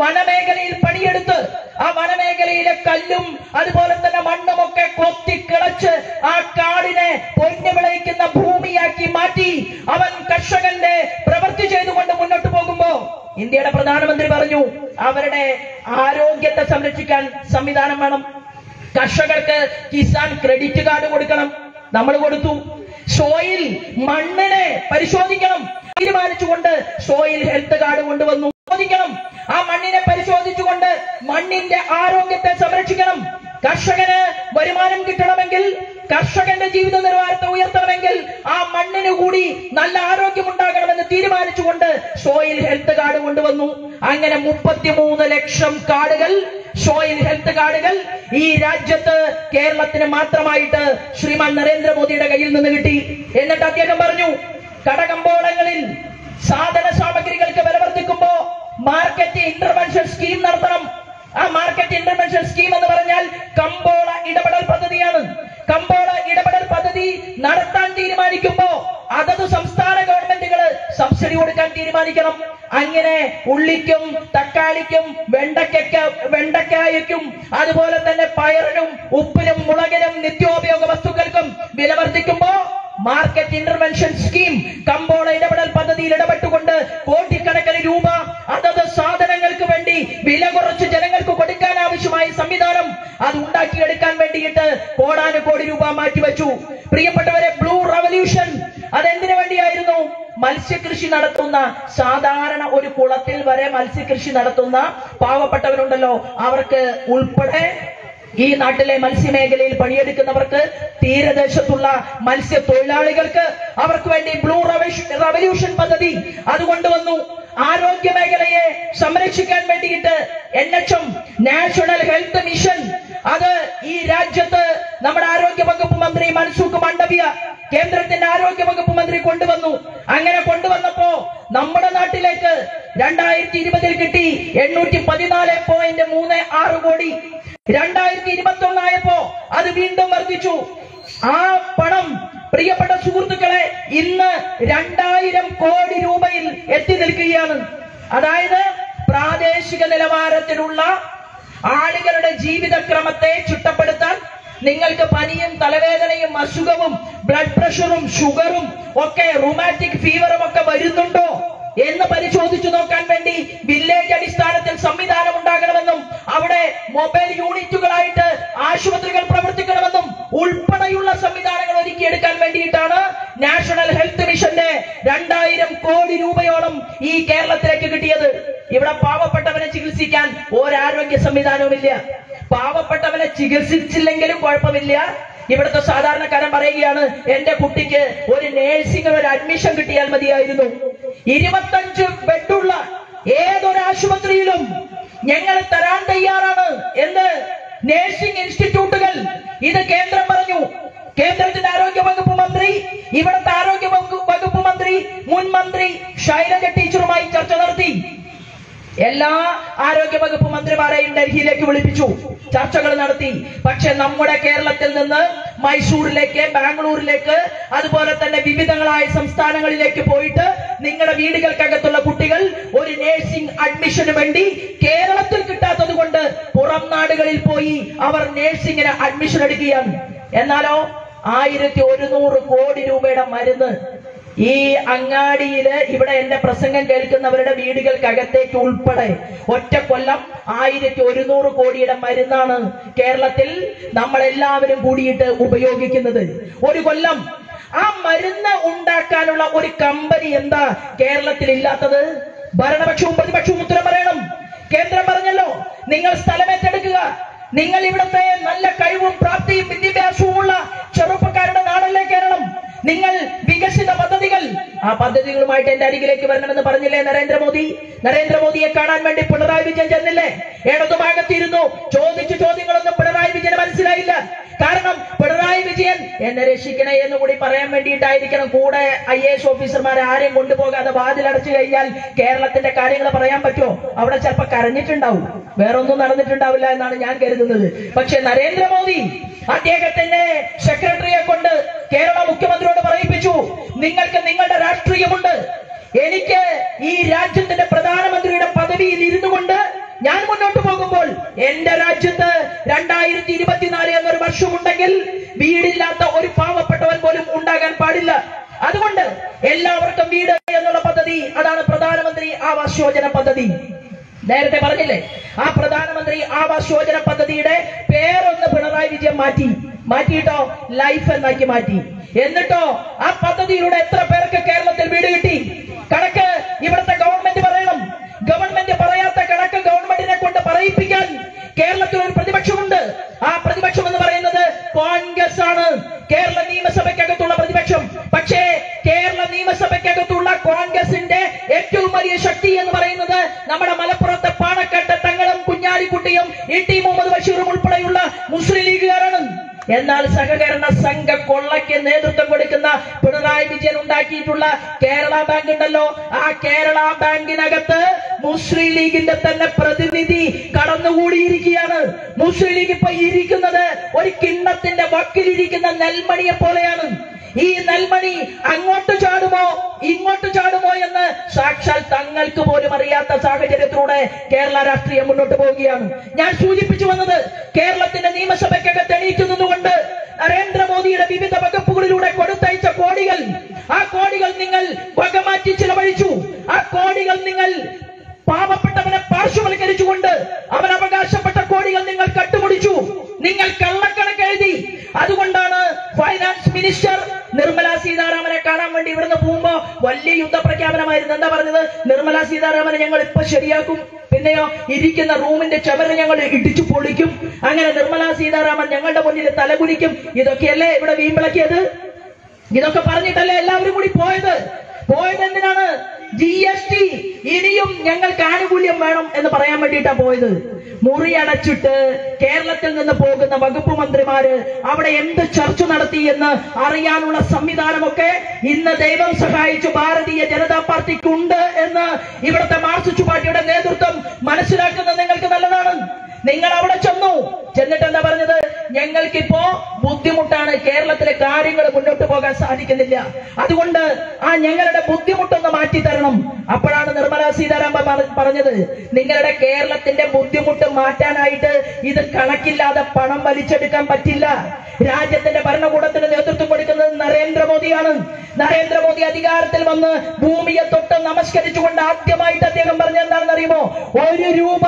വനമേഖലയിൽ പണിയെടുത്ത് ആ വനമേഖലയിലെ കല്ലും അതുപോലെ തന്നെ മണ്ണും ഒക്കെ കൊത്തി കിളച്ച് ആ കാടിനെ പൊന്നു വിളയിക്കുന്ന ഭൂമിയാക്കി മാറ്റി അവൻ കർഷകന്റെ പ്രവൃത്തി ചെയ്തുകൊണ്ട് മുന്നോട്ട് പോകുമ്പോ ഇന്ത്യയുടെ പ്രധാനമന്ത്രി പറഞ്ഞു, അവരുടെ ആരോഗ്യത്തെ സംരക്ഷിക്കാൻ സംവിധാനം വേണം, കർഷകർക്ക് കിസാൻ ക്രെഡിറ്റ് കാർഡ് കൊടുക്കണം, നമ്മൾ കൊടുത്തു, സോയിൽ മണ്ണിനെ പരിശോധിക്കണം തീരുമാനിച്ചുകൊണ്ട് സോയിൽ ഹെൽത്ത് കാർഡ് കൊണ്ടുവന്നു, ആ മണ്ണിനെ പരിശോധിച്ചുകൊണ്ട് മണ്ണിന്റെ ആരോഗ്യത്തെ സംരക്ഷിക്കണം, കർഷകന് വരുമാനം കിട്ടണമെങ്കിൽ, കർഷകന്റെ ജീവിത നിലവാരത്തെ ഉയർത്തണമെങ്കിൽ ആ മണ്ണിന് കൂടി നല്ല ആരോഗ്യമുണ്ടാകണമെന്ന് തീരുമാനിച്ചുകൊണ്ട് സോയിൽ ഹെൽത്ത് കാർഡ് കൊണ്ടുവന്നു. അങ്ങനെ 33 ലക്ഷം കാർഡുകൾ, സോയിൽ ഹെൽത്ത് കാർഡുകൾ ഈ രാജ്യത്ത് കേരളത്തിന് മാത്രമായിട്ട് ശ്രീമാൻ നരേന്ദ്രമോദിയുടെ കയ്യിൽ നിന്ന് കിട്ടി. എന്നിട്ട് അദ്ദേഹം പറഞ്ഞു, കടകമ്പോളങ്ങളിൽ സാധന സാമഗ്രികൾക്ക് വില വർദ്ധിക്കുമ്പോ മാർക്കറ്റ് ഇന്റർവെൻഷൻ സ്കീം നടത്തണം. ആ മാർക്കറ്റ് ഇന്റർവെൻഷൻ സ്കീം എന്ന് പറഞ്ഞാൽ കമ്പോള ഇടപെടൽ പദ്ധതിയാണ്. കമ്പോള ഇടപെടൽ പദ്ധതി നടത്താൻ തീരുമാനിക്കുമ്പോൾ അതത് സംസ്ഥാന ഗവൺമെന്റുകൾ സബ്സിഡി കൊടുക്കാൻ തീരുമാനിക്കണം. അങ്ങനെ ഉള്ളിക്കും തക്കാളിക്കും വെണ്ടയ്ക്കും അതുപോലെ തന്നെ പയറിനും ഉപ്പിനും മുളകിനും നിത്യോപയോഗ വസ്തുക്കൾക്കും വില വർദ്ധിക്കുമ്പോൾ മാർക്കറ്റ് ഇന്റർവെൻഷൻ സ്കീം കമ്പോള ഇടപെടൽ പദ്ധതിയിൽ ഇടപെട്ടുകൊണ്ട് കോടിക്കണക്കിന് രൂപ അതത് സാധനങ്ങൾക്ക് വേണ്ടി വില കുറച്ച് ജനങ്ങൾക്ക് കൊടുക്കാൻ ആവശ്യമായ സംവിധാനം അത് ഉണ്ടാക്കിയെടുക്കാൻ വേണ്ടിയിട്ട് കോടാനുകോടി രൂപ മാറ്റിവെച്ചു. പ്രിയപ്പെട്ടവരെ, ബ്ലൂ റവല്യൂഷൻ അതെന്തിനു വേണ്ടിയായിരുന്നു? മത്സ്യകൃഷി നടത്തുന്ന സാധാരണ ഒരു കുളത്തിൽ വരെ മത്സ്യകൃഷി നടത്തുന്ന പാവപ്പെട്ടവരുണ്ടല്ലോ, അവർക്ക് ഉൾപ്പെടെ ഈ നാട്ടിലെ മത്സ്യമേഖലയിൽ പണിയെടുക്കുന്നവർക്ക്, തീരദേശത്തുള്ള മത്സ്യത്തൊഴിലാളികൾക്ക്, അവർക്ക് വേണ്ടി ബ്ലൂ റവല്യൂഷൻ പദ്ധതി അത് കൊണ്ടുവന്നു. ആരോഗ്യ മേഖലയെ സംരക്ഷിക്കാൻ വേണ്ടിയിട്ട് NHM നാഷണൽ ഹെൽത്ത് മിഷൻ അത് ഈ രാജ്യത്ത് നമ്മുടെ ആരോഗ്യ വകുപ്പ് മന്ത്രി മൻസൂഖ് മാണ്ഡവ്യ, കേന്ദ്രത്തിന്റെ ആരോഗ്യ വകുപ്പ് മന്ത്രി കൊണ്ടുവന്നു. അങ്ങനെ കൊണ്ടുവന്നപ്പോ നമ്മുടെ നാട്ടിലേക്ക് 2020 കിട്ടി 814.36 കോടി. 2021 ആയപ്പോ അത് വീണ്ടും വർദ്ധിച്ചു. ആ പണം, പ്രിയപ്പെട്ട സുഹൃത്തുക്കളെ, ഇന്ന് 2000 കോടി രൂപയിൽ എത്തി നിൽക്കുകയാണ്. അതായത് പ്രാദേശിക നിലവാരത്തിലുള്ള ആളുകളുടെ ജീവിതക്രമത്തെ ചിട്ടപ്പെടുത്താൻ നിങ്ങൾക്ക് പനിയും തലവേദനയും അസുഖവും ബ്ലഡ് പ്രഷറും ഷുഗറും ഒക്കെ റൊമാറ്റിക് ഫീവറും ഒക്കെ വരുന്നുണ്ടോ എന്ന് പരിശോധിച്ചു നോക്കാൻ വേണ്ടി വില്ലേജ് അടിസ്ഥാനത്തിൽ സംവിധാനം ഉണ്ടാകണമെന്നും അവിടെ മൊബൈൽ യൂണിറ്റുകളായിട്ട് ആശുപത്രികൾ പ്രവർത്തിക്കണമെന്നും ഉൾപ്പെടെയുള്ള സംവിധാനങ്ങൾ ഒരുക്കിയെടുക്കാൻ വേണ്ടിയിട്ടാണ് നാഷണൽ ഹെൽത്ത് മിഷന്റെ 2000 കോടി രൂപയോളം ഈ കേരളത്തിലേക്ക് കിട്ടിയത്. ഇവിടെ പാവപ്പെട്ടവനെ ചികിത്സിക്കാൻ ഒരാരോഗ്യ സംവിധാനവുമില്ല. പാവപ്പെട്ടവനെ ചികിത്സിച്ചില്ലെങ്കിലും കുഴപ്പമില്ല. ഇവിടുത്തെ സാധാരണക്കാരൻ പറയുകയാണ്, എന്റെ കുട്ടിക്ക് ഒരു നേഴ്സിംഗിന് ഒരു അഡ്മിഷൻ കിട്ടിയാൽ മതിയായിരുന്നു. 25 ബെഡുള്ള ഏതൊരു ആശുപത്രിയിലും ഞങ്ങൾ തരാൻ തയ്യാറാണ് എന്ന് നേഴ്സിംഗ് ഇൻസ്റ്റിറ്റ്യൂട്ടുകൾ ഇത് കേന്ദ്രം പറഞ്ഞു. കേന്ദ്രത്തിന്റെ ആരോഗ്യ വകുപ്പ് മന്ത്രി, ഇവിടുത്തെ ആരോഗ്യ വകുപ്പ് മന്ത്രി മുൻ മന്ത്രി ഷൈലജ ടീച്ചറുമായി ചർച്ച നടത്തി. എല്ലാ ആരോഗ്യ വകുപ്പ് മന്ത്രിമാരെയും ഡൽഹിയിലേക്ക് വിളിപ്പിച്ചു, ചർച്ചകൾ നടത്തി. പക്ഷെ നമ്മുടെ കേരളത്തിൽ നിന്ന് മൈസൂരിലേക്ക്, ബാംഗ്ലൂരിലേക്ക്, അതുപോലെ തന്നെ വിവിധങ്ങളായ സംസ്ഥാനങ്ങളിലേക്ക് പോയിട്ട് നിങ്ങളുടെ വീടുകൾക്കകത്തുള്ള കുട്ടികൾ ഒരു നേഴ്സിംഗ് അഡ്മിഷന് വേണ്ടി കേരളത്തിൽ കിട്ടാത്തത് കൊണ്ട് പുറം നാടുകളിൽ പോയി അവർ നേഴ്സിംഗിന് അഡ്മിഷൻ എടുക്കുകയാണ്. എന്നാലോ 1100 കോടി രൂപയുടെ മരുന്ന് ഈ അങ്ങാടിയില് ഇവിടെ എന്റെ പ്രസംഗം കേൾക്കുന്നവരുടെ വീടുകൾക്കകത്തേക്ക് ഉൾപ്പെടെ ഒറ്റക്കൊല്ലം 1100 കോടിയുടെ മരുന്നാണ് കേരളത്തിൽ നമ്മളെല്ലാവരും കൂടിയിട്ട് ഉപയോഗിക്കുന്നത് ഒരു കൊല്ലം. ആ മരുന്ന് ഉണ്ടാക്കാനുള്ള ഒരു കമ്പനി എന്താ കേരളത്തിൽ ഇല്ലാത്തത്? ഭരണപക്ഷവും പ്രതിപക്ഷവും ഉത്തരം പറയണം. കേന്ദ്രം പറഞ്ഞല്ലോ, നിങ്ങൾ സ്ഥലമേറ്റെടുക്കുക, നിങ്ങൾ ഇവിടുത്തെ നല്ല കഴിവും പ്രാപ്തിയും വിദ്യാഭ്യാസവുമുള്ള ചെറുപ്പക്കാരുടെ നാടല്ലേ കേരളം, നിങ്ങൾ വികസിത പദ്ധതികൾ, ആ പദ്ധതികളുമായിട്ട് എന്റെ അരികിലേക്ക് വരണമെന്ന് പറഞ്ഞില്ലേ നരേന്ദ്രമോദി? നരേന്ദ്രമോദിയെ കാണാൻ വേണ്ടി പിണറായി വിജയൻ ചെന്നില്ലേ? ഇടതുഭാഗത്തിരുന്നു ചോദിച്ചു. ചോദ്യങ്ങളൊന്നും പിണറായി വിജയന് മനസ്സിലായില്ല. കാരണം പിണറായി വിജയൻ എന്നെ രക്ഷിക്കണേ എന്ന് കൂടി പറയാൻ വേണ്ടിയിട്ടായിരിക്കണം കൂടെ IAS ഓഫീസർമാരെ ആരെയും കൊണ്ടുപോകാതെ വാതിലടച്ചു കഴിഞ്ഞാൽ കേരളത്തിന്റെ കാര്യങ്ങൾ പറയാൻ പറ്റുമോ? അവിടെ ചിലപ്പോൾ കരഞ്ഞിട്ടുണ്ടാവും, വേറൊന്നും നടന്നിട്ടുണ്ടാവില്ല എന്നാണ് ഞാൻ കരുതുന്നത്. പക്ഷെ നരേന്ദ്രമോദി അദ്ദേഹത്തിന്റെ സെക്രട്ടറിയെ കൊണ്ട് കേരള മുഖ്യമന്ത്രിയോട് പറയിപ്പിച്ചു, നിങ്ങൾക്ക് നിങ്ങളുടെ രാഷ്ട്രീയമുണ്ട്, എനിക്ക് ഈ രാജ്യത്തിന്റെ പ്രധാനമന്ത്രിയുടെ പദവിയിൽ ഇരുന്നു കൊണ്ട് ഞാൻ മുന്നോട്ട് പോകുമ്പോൾ എന്റെ രാജ്യത്ത് 2024 എന്നൊരു വർഷമുണ്ടെങ്കിൽ വീടില്ലാത്ത ഒരു പാവപ്പെട്ടവൻ പോലും ഉണ്ടാകാൻ പാടില്ല. അതുകൊണ്ട് എല്ലാവർക്കും വീട് എന്നുള്ള പദ്ധതി, അതാണ് പ്രധാനമന്ത്രി ആവാസ് യോജന പദ്ധതി. നേരത്തെ പറഞ്ഞില്ലേ, ആ പ്രധാനമന്ത്രി ആവാസ് യോജന പദ്ധതിയുടെ പേരൊന്ന് പിണറായി വിജയൻ മാറ്റിയിട്ടോ ലൈഫ് എന്നാക്കി മാറ്റി. എന്നിട്ടോ ആ പദ്ധതിയിലൂടെ എത്ര പേർക്ക് കേരളത്തിൽ വീട് കിട്ടി? കണക്ക് ഇവിടുത്തെ ഗവൺമെന്റ് പറയണം. ഗവൺമെന്റ് പറയാത്ത കണക്ക് ഗവൺമെന്റിനെ കൊണ്ട് പറയിപ്പിക്കാൻ കേരളത്തിൽ ഒരു പ്രതിപക്ഷമുണ്ട്. ആ പ്രതിപക്ഷം എന്ന് പറയുന്നത് കോൺഗ്രസ് ആണ്, കേരള നിയമസഭയ്ക്കകത്തുള്ള പ്രതിപക്ഷം. പക്ഷേ കേരള നിയമസഭയ്ക്കകത്തുള്ള കോൺഗ്രസിന്റെ ഏറ്റവും വലിയ ശക്തി എന്ന് പറയുന്നത് നമ്മുടെ മലപ്പുറത്തെ പാണക്കാട്ട് തങ്ങളും കുഞ്ഞാലിക്കുട്ടിയും ET മുഹമ്മദ് ബഷീറും ഉൾപ്പെടെയുള്ള മുസ്ലിം ലീഗുകാരാണ്. सहकरण संघ को नेतृत्व പിണറായി വിജയൻ ഉണ്ടാക്കിയിട്ടുള്ള കേരള ബാങ്ക് ഉണ്ടല്ലോ, ആ കേരള ബാങ്കിനകത്ത് മുസ്ലിം ലീഗിന്റെ തന്നെ പ്രതിനിധി കടന്നുകൂടിയിരിക്കുകയാണ്. മുസ്ലിം ലീഗ് ഇപ്പൊ ഇരിക്കുന്നത് ഒരു കിണ്ണത്തിന്റെ വക്കിലിരിക്കുന്ന നെൽമണിയെ പോലെയാണ്. ഈ നെൽമണി അങ്ങോട്ട് ചാടുമോ ഇങ്ങോട്ട് ചാടുമോ എന്ന് സാക്ഷാൽ തങ്ങൾക്ക് പോലും അറിയാത്ത സാഹചര്യത്തിലൂടെ കേരള രാഷ്ട്രീയം മുന്നോട്ട് പോവുകയാണ്. ഞാൻ സൂചിപ്പിച്ചു വന്നത് കേരളത്തിന്റെ നിയമസഭയ്ക്കകത്ത് എണീക്കുന്നതുകൊണ്ട് നരേന്ദ്രമോദിയുടെ വിവിധ വകുപ്പുകളിലൂടെ കൊടുത്തയച്ച കോടികൾ, ആ കോടികൾ നിങ്ങൾ വകമാറ്റി ചിലവഴിച്ചു. ആ കോടികൾ നിങ്ങൾ പാവപ്പെട്ടവനെ പാർശ്വവൽക്കരിച്ചുകൊണ്ട് അവൻ അവകാശപ്പെട്ട കോടികൾ നിങ്ങൾ കട്ടുമുടിച്ചു, നിങ്ങൾ കള്ളക്കണക്ക് എഴുതി. അതുകൊണ്ടാണ് ഫൈനാൻസ് മിനിസ്റ്റർ നിർമ്മല സീതാരാമനെ കാണാൻ വേണ്ടി ഇവിടുന്ന് പോകുമ്പോ വലിയ യുദ്ധ പ്രഖ്യാപനമായിരുന്നു. എന്താ പറഞ്ഞത്? നിർമ്മല സീതാരാമനെ ഞങ്ങൾ ഇപ്പൊ ശരിയാക്കും, പിന്നെയോ ഇരിക്കുന്ന റൂമിന്റെ ചവരെ ഞങ്ങൾ ഇടിച്ചു പൊളിക്കും, അങ്ങനെ നിർമ്മല സീതാരാമൻ ഞങ്ങളുടെ മുന്നിൽ തലകുനിക്കും. ഇതൊക്കെയല്ലേ ഇവിടെ വീമ്പിളക്കിയത്? ഇതൊക്കെ പറഞ്ഞിട്ടല്ലേ എല്ലാവരും കൂടി പോയത്? പോയതെന്തിനാണ്? GST ഇനിയും ഞങ്ങൾക്ക് ആനുകൂല്യം വേണം എന്ന് പറയാൻ വേണ്ടിയിട്ടാ പോയത്. മുറിയടച്ചിട്ട് കേരളത്തിൽ നിന്ന് പോകുന്ന വകുപ്പ് മന്ത്രിമാര് അവിടെ എന്ത് ചർച്ച നടത്തി എന്ന് അറിയാനുള്ള സംവിധാനമൊക്കെ ഇന്ന് ദൈവം സഹായിച്ചു ഭാരതീയ ജനതാ പാർട്ടിക്കുണ്ട് എന്ന് ഇവിടുത്തെ മാർക്സിസ്റ്റ് പാർട്ടിയുടെ നേതൃത്വം മനസ്സിലാക്കുന്നത് നിങ്ങൾക്ക് നല്ലതാണ്. നിങ്ങൾ അവിടെ ചെന്നു, ചെന്നിട്ട് എന്താ പറഞ്ഞത്? ഞങ്ങൾക്കിപ്പോ ബുദ്ധിമുട്ടാണ്, കേരളത്തിലെ കാര്യങ്ങൾ മുന്നോട്ട് പോകാൻ സാധിക്കുന്നില്ല, അതുകൊണ്ട് ആ ഞങ്ങളുടെ ബുദ്ധിമുട്ടൊന്ന് മാറ്റിത്തരണം. അപ്പോഴാണ് നിർമ്മല സീതാരാമൻ പറഞ്ഞത്, നിങ്ങളുടെ കേരളത്തിന്റെ ബുദ്ധിമുട്ട് മാറ്റാനായിട്ട് ഇത് കണക്കില്ലാതെ പണം വലിച്ചെടുക്കാൻ പറ്റില്ല. രാജ്യത്തിന്റെ ഭരണകൂടത്തിന് നേതൃത്വം കൊടുക്കുന്നത് നരേന്ദ്രമോദിയാണ്. നരേന്ദ്രമോദി അധികാരത്തിൽ വന്ന് ഭൂമിയെ തൊട്ട് നമസ്കരിച്ചുകൊണ്ട് ആദ്യമായിട്ട് അദ്ദേഹം പറഞ്ഞ എന്താണെന്ന് അറിയുമോ? ഒരു രൂപ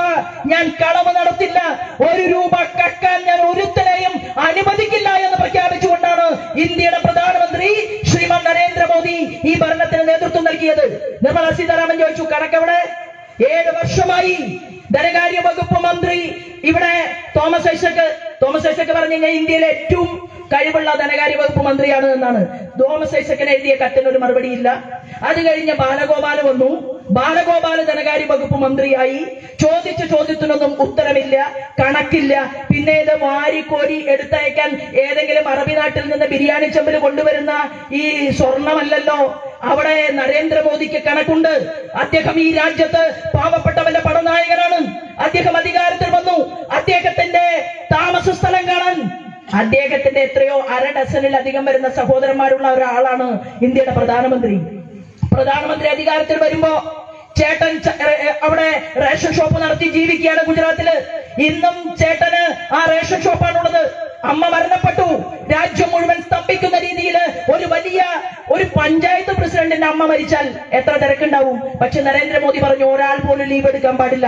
ഞാൻ കളവ് നടത്തില്ല, ഒരു രൂപ കക്കാൻ ഞാൻ ഒരുത്തരെയും അനുവദിക്കില്ല എന്ന് പ്രഖ്യാപിച്ചുകൊണ്ടാണ് ഇന്ത്യയുടെ പ്രധാനമന്ത്രി ശ്രീമാൻ നരേന്ദ്രമോദി ഈ ഭരണത്തിന് നേതൃത്വം നൽകിയത്. നിർമ്മല സീതാരാമൻ ചോദിച്ചു, കണക്കവിടെ? 7 വർഷമായി ധനകാര്യ വകുപ്പ് മന്ത്രി ഇവിടെ തോമസ് ഐസക് പറഞ്ഞു കഴിഞ്ഞാൽ ഇന്ത്യയിലെ ഏറ്റവും കഴിവുള്ള ധനകാര്യ വകുപ്പ് മന്ത്രിയാണ് എന്നാണ്. തോമസ് ഐസക്കിന് എഴുതിയ കത്തിനൊരു മറുപടിയില്ല. അത് കഴിഞ്ഞ് ബാലഗോപാല് വന്നു. ബാലഗോപാല് ധനകാര്യ വകുപ്പ് മന്ത്രിയായി. ചോദിച്ച ചോദ്യത്തിനൊന്നും ഉത്തരമില്ല, കണക്കില്ല. പിന്നെ ഇത് വാരിക്കോരി എടുത്തയക്കാൻ ഏതെങ്കിലും അറബി നാട്ടിൽ നിന്ന് ബിരിയാണി ചെമ്പിൽ കൊണ്ടുവരുന്ന ഈ സ്വർണമല്ലല്ലോ, അവിടെ നരേന്ദ്രമോദിക്ക് കണക്കുണ്ട്. അദ്ദേഹം ഈ രാജ്യത്ത് പാവപ്പെട്ടവന്റെ പടനായകനാണ്. അദ്ദേഹം അധികാരത്തിൽ വന്നു. അദ്ദേഹത്തിന്റെ താമസ സ്ഥലം കാണാൻ അദ്ദേഹത്തിന്റെ എത്രയോ 6 ഡസനിലധികം വരുന്ന സഹോദരന്മാരുള്ള ഒരാളാണ് ഇന്ത്യയുടെ പ്രധാനമന്ത്രി. പ്രധാനമന്ത്രി അധികാരത്തിൽ വരുമ്പോ ചേട്ടൻ അവിടെ റേഷൻ ഷോപ്പ് നടത്തി ജീവിക്കുകയാണ് ഗുജറാത്തില്. ഇന്നും ചേട്ടന് ആ റേഷൻ ഷോപ്പാണുള്ളത്. അമ്മ മരണപ്പെട്ടു. രാജ്യം മുഴുവൻ സ്തംഭിക്കുന്ന രീതിയിൽ ഒരു വലിയ ഒരു പഞ്ചായത്ത് പ്രസിഡന്റിന്റെ അമ്മ മരിച്ചാൽ എത്ര തിരക്കുണ്ടാവും. പക്ഷെ നരേന്ദ്രമോദി പറഞ്ഞു, ഒരാൾ പോലും ലീവ് എടുക്കാൻ പാടില്ല,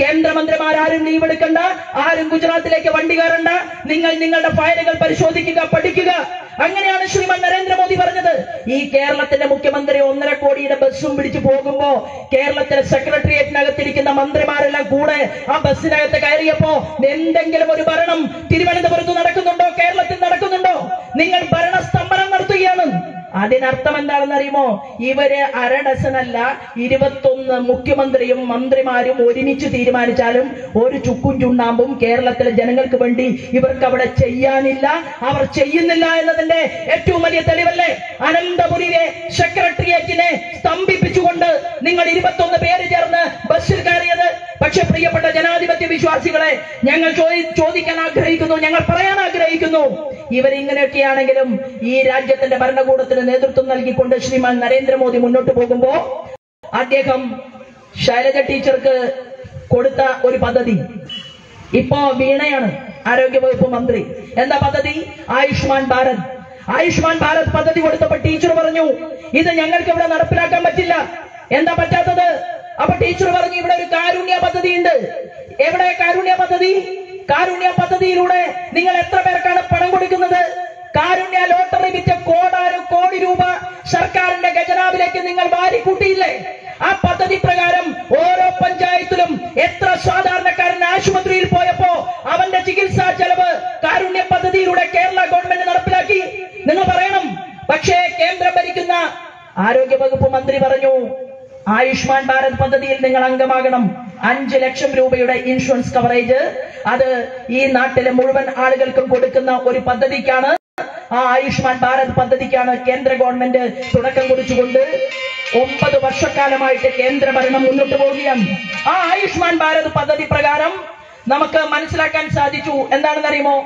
കേന്ദ്രമന്ത്രിമാരും ലീവ് എടുക്കണ്ട, ആരും ഗുജറാത്തിലേക്ക് വണ്ടി കയറണ്ട, നിങ്ങൾ നിങ്ങളുടെ ഫയലുകൾ പരിശോധിക്കുക, പഠിക്കുക. അങ്ങനെയാണ് ശ്രീമാൻ നരേന്ദ്രമോദി പറഞ്ഞത്. ഈ കേരളത്തിന്റെ മുഖ്യമന്ത്രി 1.5 കോടിയുടെ ബസ്സും പിടിച്ചു പോകുമ്പോ കേരളത്തിലെ സെക്രട്ടേറിയറ്റിനകത്തിരിക്കുന്ന മന്ത്രിമാരെല്ലാം കൂടെ ആ ബസ്സിനകത്ത് കയറിയപ്പോ എന്തെങ്കിലും ഒരു ഭരണം തിരുവനന്തപുരത്ത് നടക്കുന്നുണ്ടോ? കേരളത്തിൽ നടക്കുന്നുണ്ടോ? നിങ്ങൾ ഭരണസ്തംഭനം നടത്തുകയാണ്. അതിനർത്ഥം എന്താണെന്ന് അറിയുമോ? ഇവര് 6 ഡസനല്ല 21 മുഖ്യമന്ത്രിയും മന്ത്രിമാരും ഒരുമിച്ച് തീരുമാനിച്ചാലും ഒരു ചുക്കും ചുണ്ണാമ്പും കേരളത്തിലെ ജനങ്ങൾക്ക് വേണ്ടി ഇവർക്ക് അവിടെ ചെയ്യാനില്ല, അവർ ചെയ്യുന്നില്ല എന്നതിന്റെ ഏറ്റവും വലിയ തെളിവല്ലേ അനന്തപുരിയിലെ സെക്രട്ടേറിയറ്റിനെ സ്തംഭിപ്പിച്ചുകൊണ്ട് നിങ്ങൾ 21 പേര് ചേർന്ന് ബസ്സിൽ കയറിയത്? പക്ഷെ പ്രിയപ്പെട്ട ജനാധിപത്യ വിശ്വാസികളെ, ഞങ്ങൾ ചോദിക്കാൻ ആഗ്രഹിക്കുന്നു, ഞങ്ങൾ പറയാൻ ആഗ്രഹിക്കുന്നു, ഇവരിങ്ങനെയൊക്കെയാണെങ്കിലും ഈ രാജ്യത്തിന്റെ ഭരണകൂടത്തിന് നേതൃത്വം നൽകിക്കൊണ്ട് ശ്രീമാൻ നരേന്ദ്രമോദി മുന്നോട്ട് പോകുമ്പോ അദ്ദേഹം ശൈലജ ടീച്ചർക്ക് കൊടുത്ത ഒരു പദ്ധതി, ഇപ്പോ വീണയാണ് ആരോഗ്യവകുപ്പ് മന്ത്രി, എന്താ പദ്ധതി? ആയുഷ്മാൻ ഭാരത് പദ്ധതി കൊടുത്തപ്പോ ടീച്ചർ പറഞ്ഞു, ഇത് ഞങ്ങൾക്ക് ഇവിടെ നടപ്പിലാക്കാൻ പറ്റില്ല. എന്താ പറ്റാത്തത്? അപ്പൊ ടീച്ചർ പറഞ്ഞു, ഇവിടെ ഒരു കാരുണ്യ പദ്ധതി ഉണ്ട്. എവിടെ കാരുണ്യ പദ്ധതി? കാരുണ്യ പദ്ധതിയിലൂടെ നിങ്ങൾ എത്ര പേർക്കാണ് പണം കൊടുക്കുന്നത്? കാരുണ്യ ലോട്ടറി വിറ്റ കോടി രൂപ സർക്കാരിന്റെ ഖജനാവിലേക്ക് നിങ്ങൾ വാരിക്കൂട്ടിയില്ലേ? ആ പദ്ധതി പ്രകാരം ഓരോ പഞ്ചായത്തിലും എത്ര സാധാരണക്കാരൻ ആശുപത്രിയിൽ പോയപ്പോ അവന്റെ ചികിത്സാ ചെലവ് കാരുണ്യ പദ്ധതിയിലൂടെ കേരള ഗവൺമെന്റ് നടപ്പിലാക്കി നിങ്ങൾ പറയണം. പക്ഷേ കേന്ദ്രം ഭരിക്കുന്ന ആരോഗ്യ വകുപ്പ് മന്ത്രി പറഞ്ഞു, ആയുഷ്മാൻ ഭാരത് പദ്ധതിയിൽ നിങ്ങൾ അംഗമാകണം, 5 ലക്ഷം രൂപയുടെ ഇൻഷുറൻസ് കവറേജ് അത് ഈ നാട്ടിലെ മുഴുവൻ ആളുകൾക്കും കൊടുക്കുന്ന ഒരു പദ്ധതിക്കാണ്. ആ ആയുഷ്മാൻ ഭാരത് പദ്ധതിക്കാണ് കേന്ദ്ര ഗവൺമെന്റ് തുടക്കം കുറിച്ചുകൊണ്ട് 9 വർഷക്കാലമായിട്ട് കേന്ദ്ര ഭരണം മുന്നോട്ട് പോവുകയാണ്. ആ ആയുഷ്മാൻ ഭാരത് പദ്ധതി പ്രകാരം നമുക്ക് മനസ്സിലാക്കാൻ സാധിച്ചു എന്താണെന്നറിയുമോ?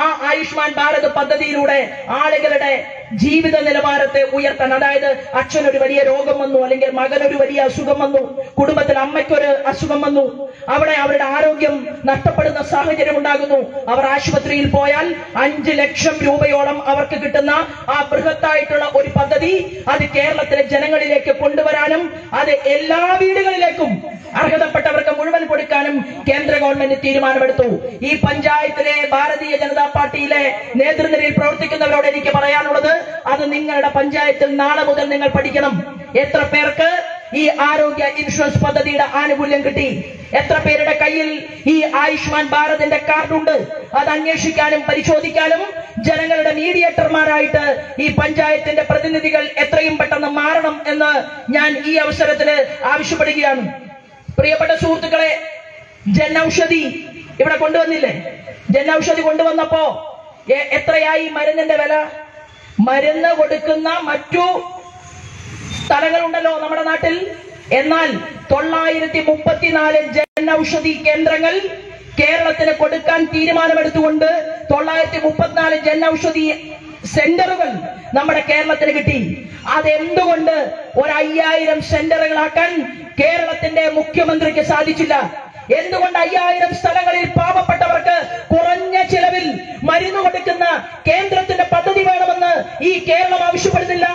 ആ ആയുഷ്മാൻ ഭാരത് പദ്ധതിയിലൂടെ ആളുകളുടെ ജീവിത നിലവാരത്തെ ഉയർത്താൻ, അതായത് അച്ഛനൊരു വലിയ രോഗം വന്നു, അല്ലെങ്കിൽ മകനൊരു വലിയ അസുഖം വന്നു, കുടുംബത്തിൽ അമ്മയ്ക്കൊരു അസുഖം വന്നു, അവിടെ അവരുടെ ആരോഗ്യം നഷ്ടപ്പെടുന്ന സാഹചര്യം ഉണ്ടാകുന്നു. അവർ ആശുപത്രിയിൽ പോയാൽ 5 ലക്ഷം രൂപയോളം അവർക്ക് കിട്ടുന്ന ആ ബൃഹത്തായിട്ടുള്ള ഒരു പദ്ധതി അത് കേരളത്തിലെ ജനങ്ങളിലേക്ക് കൊണ്ടുവരാനും അത് എല്ലാ വീടുകളിലേക്കും അർഹതപ്പെട്ടവർക്ക് മുഴുവൻ കൊടുക്കാനും കേന്ദ്ര ഗവൺമെന്റ് തീരുമാനമെടുത്തു. ഈ പഞ്ചായത്തിലെ ഭാരതീയ ജനതാ പാർട്ടിയിലെ നേതൃനിരയിൽ പ്രവർത്തിക്കുന്നവരോട് എനിക്ക് പറയാനുള്ളത്, അത് നിങ്ങളുടെ പഞ്ചായത്തിൽ നാളെ മുതൽ നിങ്ങൾ പഠിക്കണം. എത്ര പേർക്ക് ഈ ആരോഗ്യ ഇൻഷുറൻസ് പദ്ധതിയുടെ ആനുകൂല്യം കിട്ടി, എത്ര പേരുടെ കയ്യിൽ ഈ ആയുഷ്മാൻ ഭാരതിന്റെ കാർഡുണ്ട്, അത് അന്വേഷിക്കാനും പരിശോധിക്കാനും ജനങ്ങളുടെ മീഡിയേറ്റർമാരായിട്ട് ഈ പഞ്ചായത്തിന്റെ പ്രതിനിധികൾ എത്രയും പെട്ടെന്ന് മാറണം എന്ന് ഞാൻ ഈ അവസരത്തിൽ ആവശ്യപ്പെടുകയാണ്. പ്രിയപ്പെട്ട സുഹൃത്തുക്കളെ, ജനൌഷധി ഇവിടെ കൊണ്ടുവന്നില്ലേ? ജനൌഷധി കൊണ്ടുവന്നപ്പോ എത്രയായി മരുന്നിന്റെ വില? മരുന്ന് കൊടുക്കുന്ന മറ്റു സ്ഥലങ്ങളുണ്ടല്ലോ നമ്മുടെ നാട്ടിൽ, എന്നാൽ 934 ജനൌഷധി കേന്ദ്രങ്ങൾ കേരളത്തിന് കൊടുക്കാൻ തീരുമാനമെടുത്തുകൊണ്ട് 934 ജനൌഷധി സെന്ററുകൾ നമ്മുടെ കേരളത്തിന് കിട്ടി. അതെന്തുകൊണ്ട് 1000 സെന്ററുകളാക്കാൻ കേരളത്തിന്റെ മുഖ്യമന്ത്രിക്ക് സാധിച്ചില്ല? എന്തുകൊണ്ട് 5000 സ്ഥലങ്ങളിൽ പാവപ്പെട്ടവർക്ക് കുറഞ്ഞ ചിലവിൽ മരുന്ന് കൊടുക്കുന്ന കേന്ദ്രത്തിന്റെ പദ്ധതി വേണമെന്ന് ഈ കേരളം ആവശ്യപ്പെടുന്നില്ല?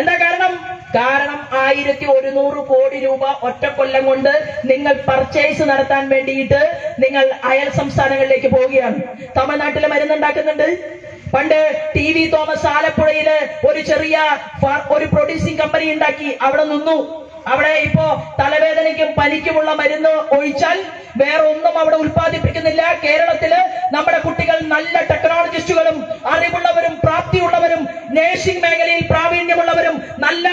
എന്താ കാരണം? കാരണം 1100 കോടി രൂപ ഒറ്റക്കൊല്ലം കൊണ്ട് നിങ്ങൾ പർച്ചേസ് നടത്താൻ വേണ്ടിയിട്ട് നിങ്ങൾ അയൽ സംസ്ഥാനങ്ങളിലേക്ക് പോവുകയാണ്. തമിഴ്നാട്ടിലെ മരുന്നുണ്ടാക്കുന്നുണ്ട്. പണ്ട് TV തോമസ് ആലപ്പുഴയില് ഒരു ചെറിയ പ്രൊഡ്യൂസിംഗ് കമ്പനി ഉണ്ടാക്കി അവിടെ നിന്നു. അവിടെ ഇപ്പോ തലവേദനയ്ക്കും പനിക്കുമുള്ള മരുന്ന് ഒഴിച്ചാൽ വേറെ ഒന്നും അവിടെ ഉൽപ്പാദിപ്പിക്കുന്നില്ല. കേരളത്തില് നമ്മുടെ കുട്ടികൾ നല്ല ടെക്നോളജിസ്റ്റുകളും അറിവുള്ളവരും പ്രാപ്തിയുള്ളവരും നേഴ്സിംഗ് മേഖലയിൽ പ്രാവീണ്യമുള്ളവരും നല്ല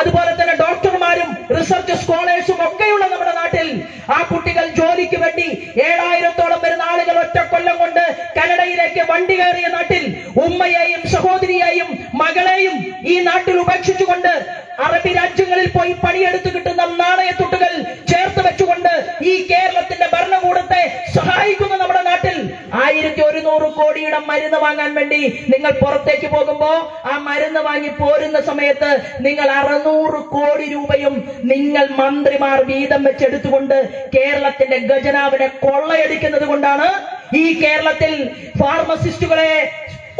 അതുപോലെ തന്നെ ഡോക്ടർമാരും റിസർച്ച് സ്കോളേഴ്സും ഒക്കെയുള്ള നമ്മുടെ നാട്ടിൽ ആ കുട്ടികൾ ജോലിക്ക് വേണ്ടി 7000ത്തോളം വരുന്ന ആളുകൾ ഒറ്റക്കൊല്ലം കൊണ്ട് കനഡയിലേക്ക് വണ്ടി കയറിയ നാട്ടിൽ ഉമ്മയെയും സഹോദരിയെയും മകളെയും ഈ നാട്ടിൽ ഉപേക്ഷിച്ചുകൊണ്ട് അറബി രാജ്യങ്ങളിൽ പോയി പണിയെടുത്ത് കിട്ടുന്ന നാണയത്തുട്ടുകൾ ചേർത്ത് വെച്ചുകൊണ്ട് ഈ കേരളത്തിന്റെ ഭരണകൂടത്തെ സഹായിക്കുന്ന നമ്മുടെ നാട്ടിൽ 1100 കോടിയുടെ മരുന്ന് വാങ്ങാൻ വേണ്ടി നിങ്ങൾ പുറത്തേക്ക് പോകുമ്പോ ആ മരുന്ന് വാങ്ങി പോരുന്ന സമയത്ത് നിങ്ങൾ 600 കോടി രൂപയും നിങ്ങൾ മന്ത്രിമാർ വീതം വെച്ചെടുത്തുകൊണ്ട് കേരളത്തിന്റെ ഖജനാവിനെ കൊള്ളയടിക്കുന്നത് കൊണ്ടാണ് ഈ കേരളത്തിൽ ഫാർമസിസ്റ്റുകളെ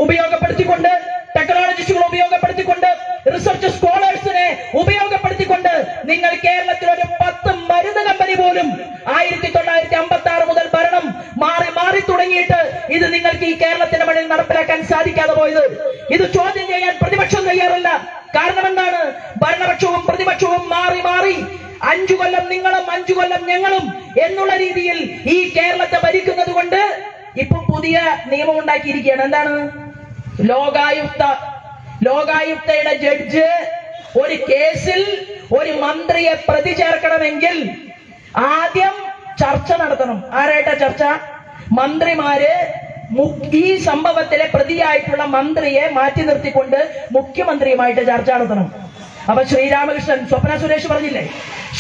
ഉപയോഗപ്പെടുത്തിക്കൊണ്ട്, ടെക്നോളജിസ്റ്റുകളെ ഉപയോഗപ്പെടുത്തിക്കൊണ്ട്, റിസർച്ച് സ്കോളേഴ്സിനെ ഉപയോഗപ്പെടുത്തിക്കൊണ്ട് നിങ്ങൾ കേരളത്തിൽ ഒരു 10 മരുന്ന് കമ്പനി പോലും 1956 മുതൽ ഭരണം മാറി തുടങ്ങിയിട്ട് ഇത് നിങ്ങൾക്ക് ഈ കേരളത്തിന്റെ മണ്ണിൽ നടപ്പിലാക്കാൻ സാധിക്കാതെ പോയത്. ഇത് ചോദ്യം ചെയ്യാൻ പ്രതിപക്ഷം തയ്യാറല്ല. കാരണം എന്താണ്? ഭരണപക്ഷവും പ്രതിപക്ഷവും മാറി 5 കൊല്ലം നിങ്ങളും 5 കൊല്ലം ഞങ്ങളും എന്നുള്ള രീതിയിൽ ഈ കേരളത്തെ ഭരിക്കുന്നത് കൊണ്ട് ഇപ്പൊ പുതിയ നിയമം ഉണ്ടാക്കിയിരിക്കുകയാണ്. എന്താണ്? ലോകായുക്തയുടെ ജഡ്ജ് ഒരു കേസിൽ ഒരു മന്ത്രിയെ പ്രതി ചേർക്കണമെങ്കിൽ ആദ്യം ചർച്ച നടത്തണം. ആരായിട്ടാ ചർച്ച? മന്ത്രിമാര് ഈ സംഭവത്തിലെ പ്രതിയായിട്ടുള്ള മന്ത്രിയെ മാറ്റി നിർത്തിക്കൊണ്ട് മുഖ്യമന്ത്രിയുമായിട്ട് ചർച്ച നടത്തണം. അപ്പൊ ശ്രീരാമകൃഷ്ണൻ, സ്വപ്ന സുരേഷ് പറഞ്ഞില്ലേ,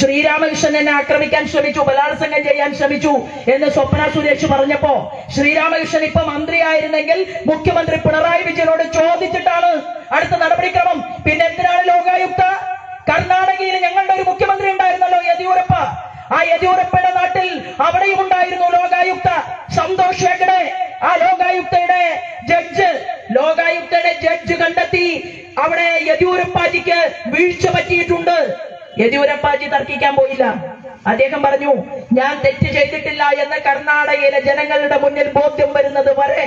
ശ്രീരാമകൃഷ്ണൻ എന്നെ ആക്രമിക്കാൻ ശ്രമിച്ചു, ബലാത്സംഗം ചെയ്യാൻ ശ്രമിച്ചു എന്ന് സ്വപ്ന സുരേഷ് പറഞ്ഞപ്പോ ശ്രീരാമകൃഷ്ണൻ ഇപ്പൊ മന്ത്രിയായിരുന്നെങ്കിൽ മുഖ്യമന്ത്രി പിണറായി വിജയനോട് ചോദിച്ചിട്ടാണ് അടുത്ത നടപടിക്രമം. പിന്നെ എന്തിനാണ് ലോകായുക്ത? കർണാടകയിൽ ഞങ്ങളുടെ ഒരു മുഖ്യമന്ത്രി ഉണ്ടായിരുന്നല്ലോ, യെദ്യൂരപ്പ. ആ യെദ്യൂരപ്പയുടെ നാട്ടിൽ അവിടെയും ഉണ്ടായിരുന്നു ലോകായുക്ത. സന്തോഷ് ഹെഗ്ഡെ ആ ലോകായുക്തയുടെ ജഡ്ജ്. ലോകായുക്തയുടെ ജഡ്ജ് കണ്ടെത്തി അവിടെ യെദ്യൂരപ്പാജിക്ക് വീഴ്ച പറ്റിയിട്ടുണ്ട്. യെദ്യൂരപ്പാജി തർക്കിക്കാൻ പോയില്ല. അദ്ദേഹം പറഞ്ഞു, ഞാൻ തെറ്റ് ചെയ്തിട്ടില്ല എന്ന് കർണാടകയിലെ ജനങ്ങളുടെ മുന്നിൽ ബോധ്യം വരുന്നത് വരെ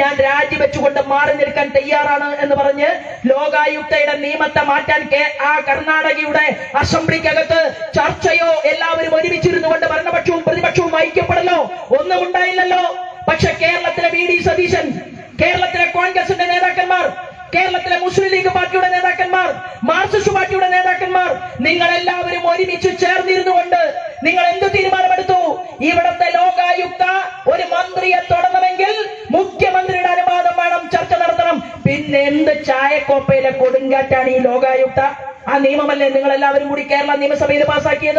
ഞാൻ രാജിവെച്ചുകൊണ്ട് മാറി നിൽക്കാൻ തയ്യാറാണ് എന്ന് പറഞ്ഞ് ലോകായുക്തയുടെ നിയമത്തെ മാറ്റാൻ ആ കർണാടകയുടെ അസംബ്ലിക്കകത്ത് ചർച്ചയോ എല്ലാവരും ഒരുമിച്ചിരുന്നു കൊണ്ട് ഭരണപക്ഷവും പ്രതിപക്ഷവും ഐക്യപ്പെടലോ ഒന്നും ഉണ്ടായില്ലല്ലോ. പക്ഷെ കേരളത്തിലെ VD സതീശൻ, കേരളത്തിലെ കോൺഗ്രസിന്റെ നേതാക്കന്മാർ, കേരളത്തിലെ മുസ്ലിം ലീഗ് പാർട്ടിയുടെ നേതാക്കന്മാർ, മാർക്സിസ്റ്റ് പാർട്ടിയുടെ നേതാക്കന്മാർ, നിങ്ങൾ എല്ലാവരും ഒരുമിച്ച് ചേർന്നിരുന്നുകൊണ്ട് लोकायुक्त और मंत्री मुख्यमंत्री अनुवाद चर्चा चायकोपे कोाटाणी लोकायुक्त आ नियमल कूड़ी केरला नियमसभा पासाकियत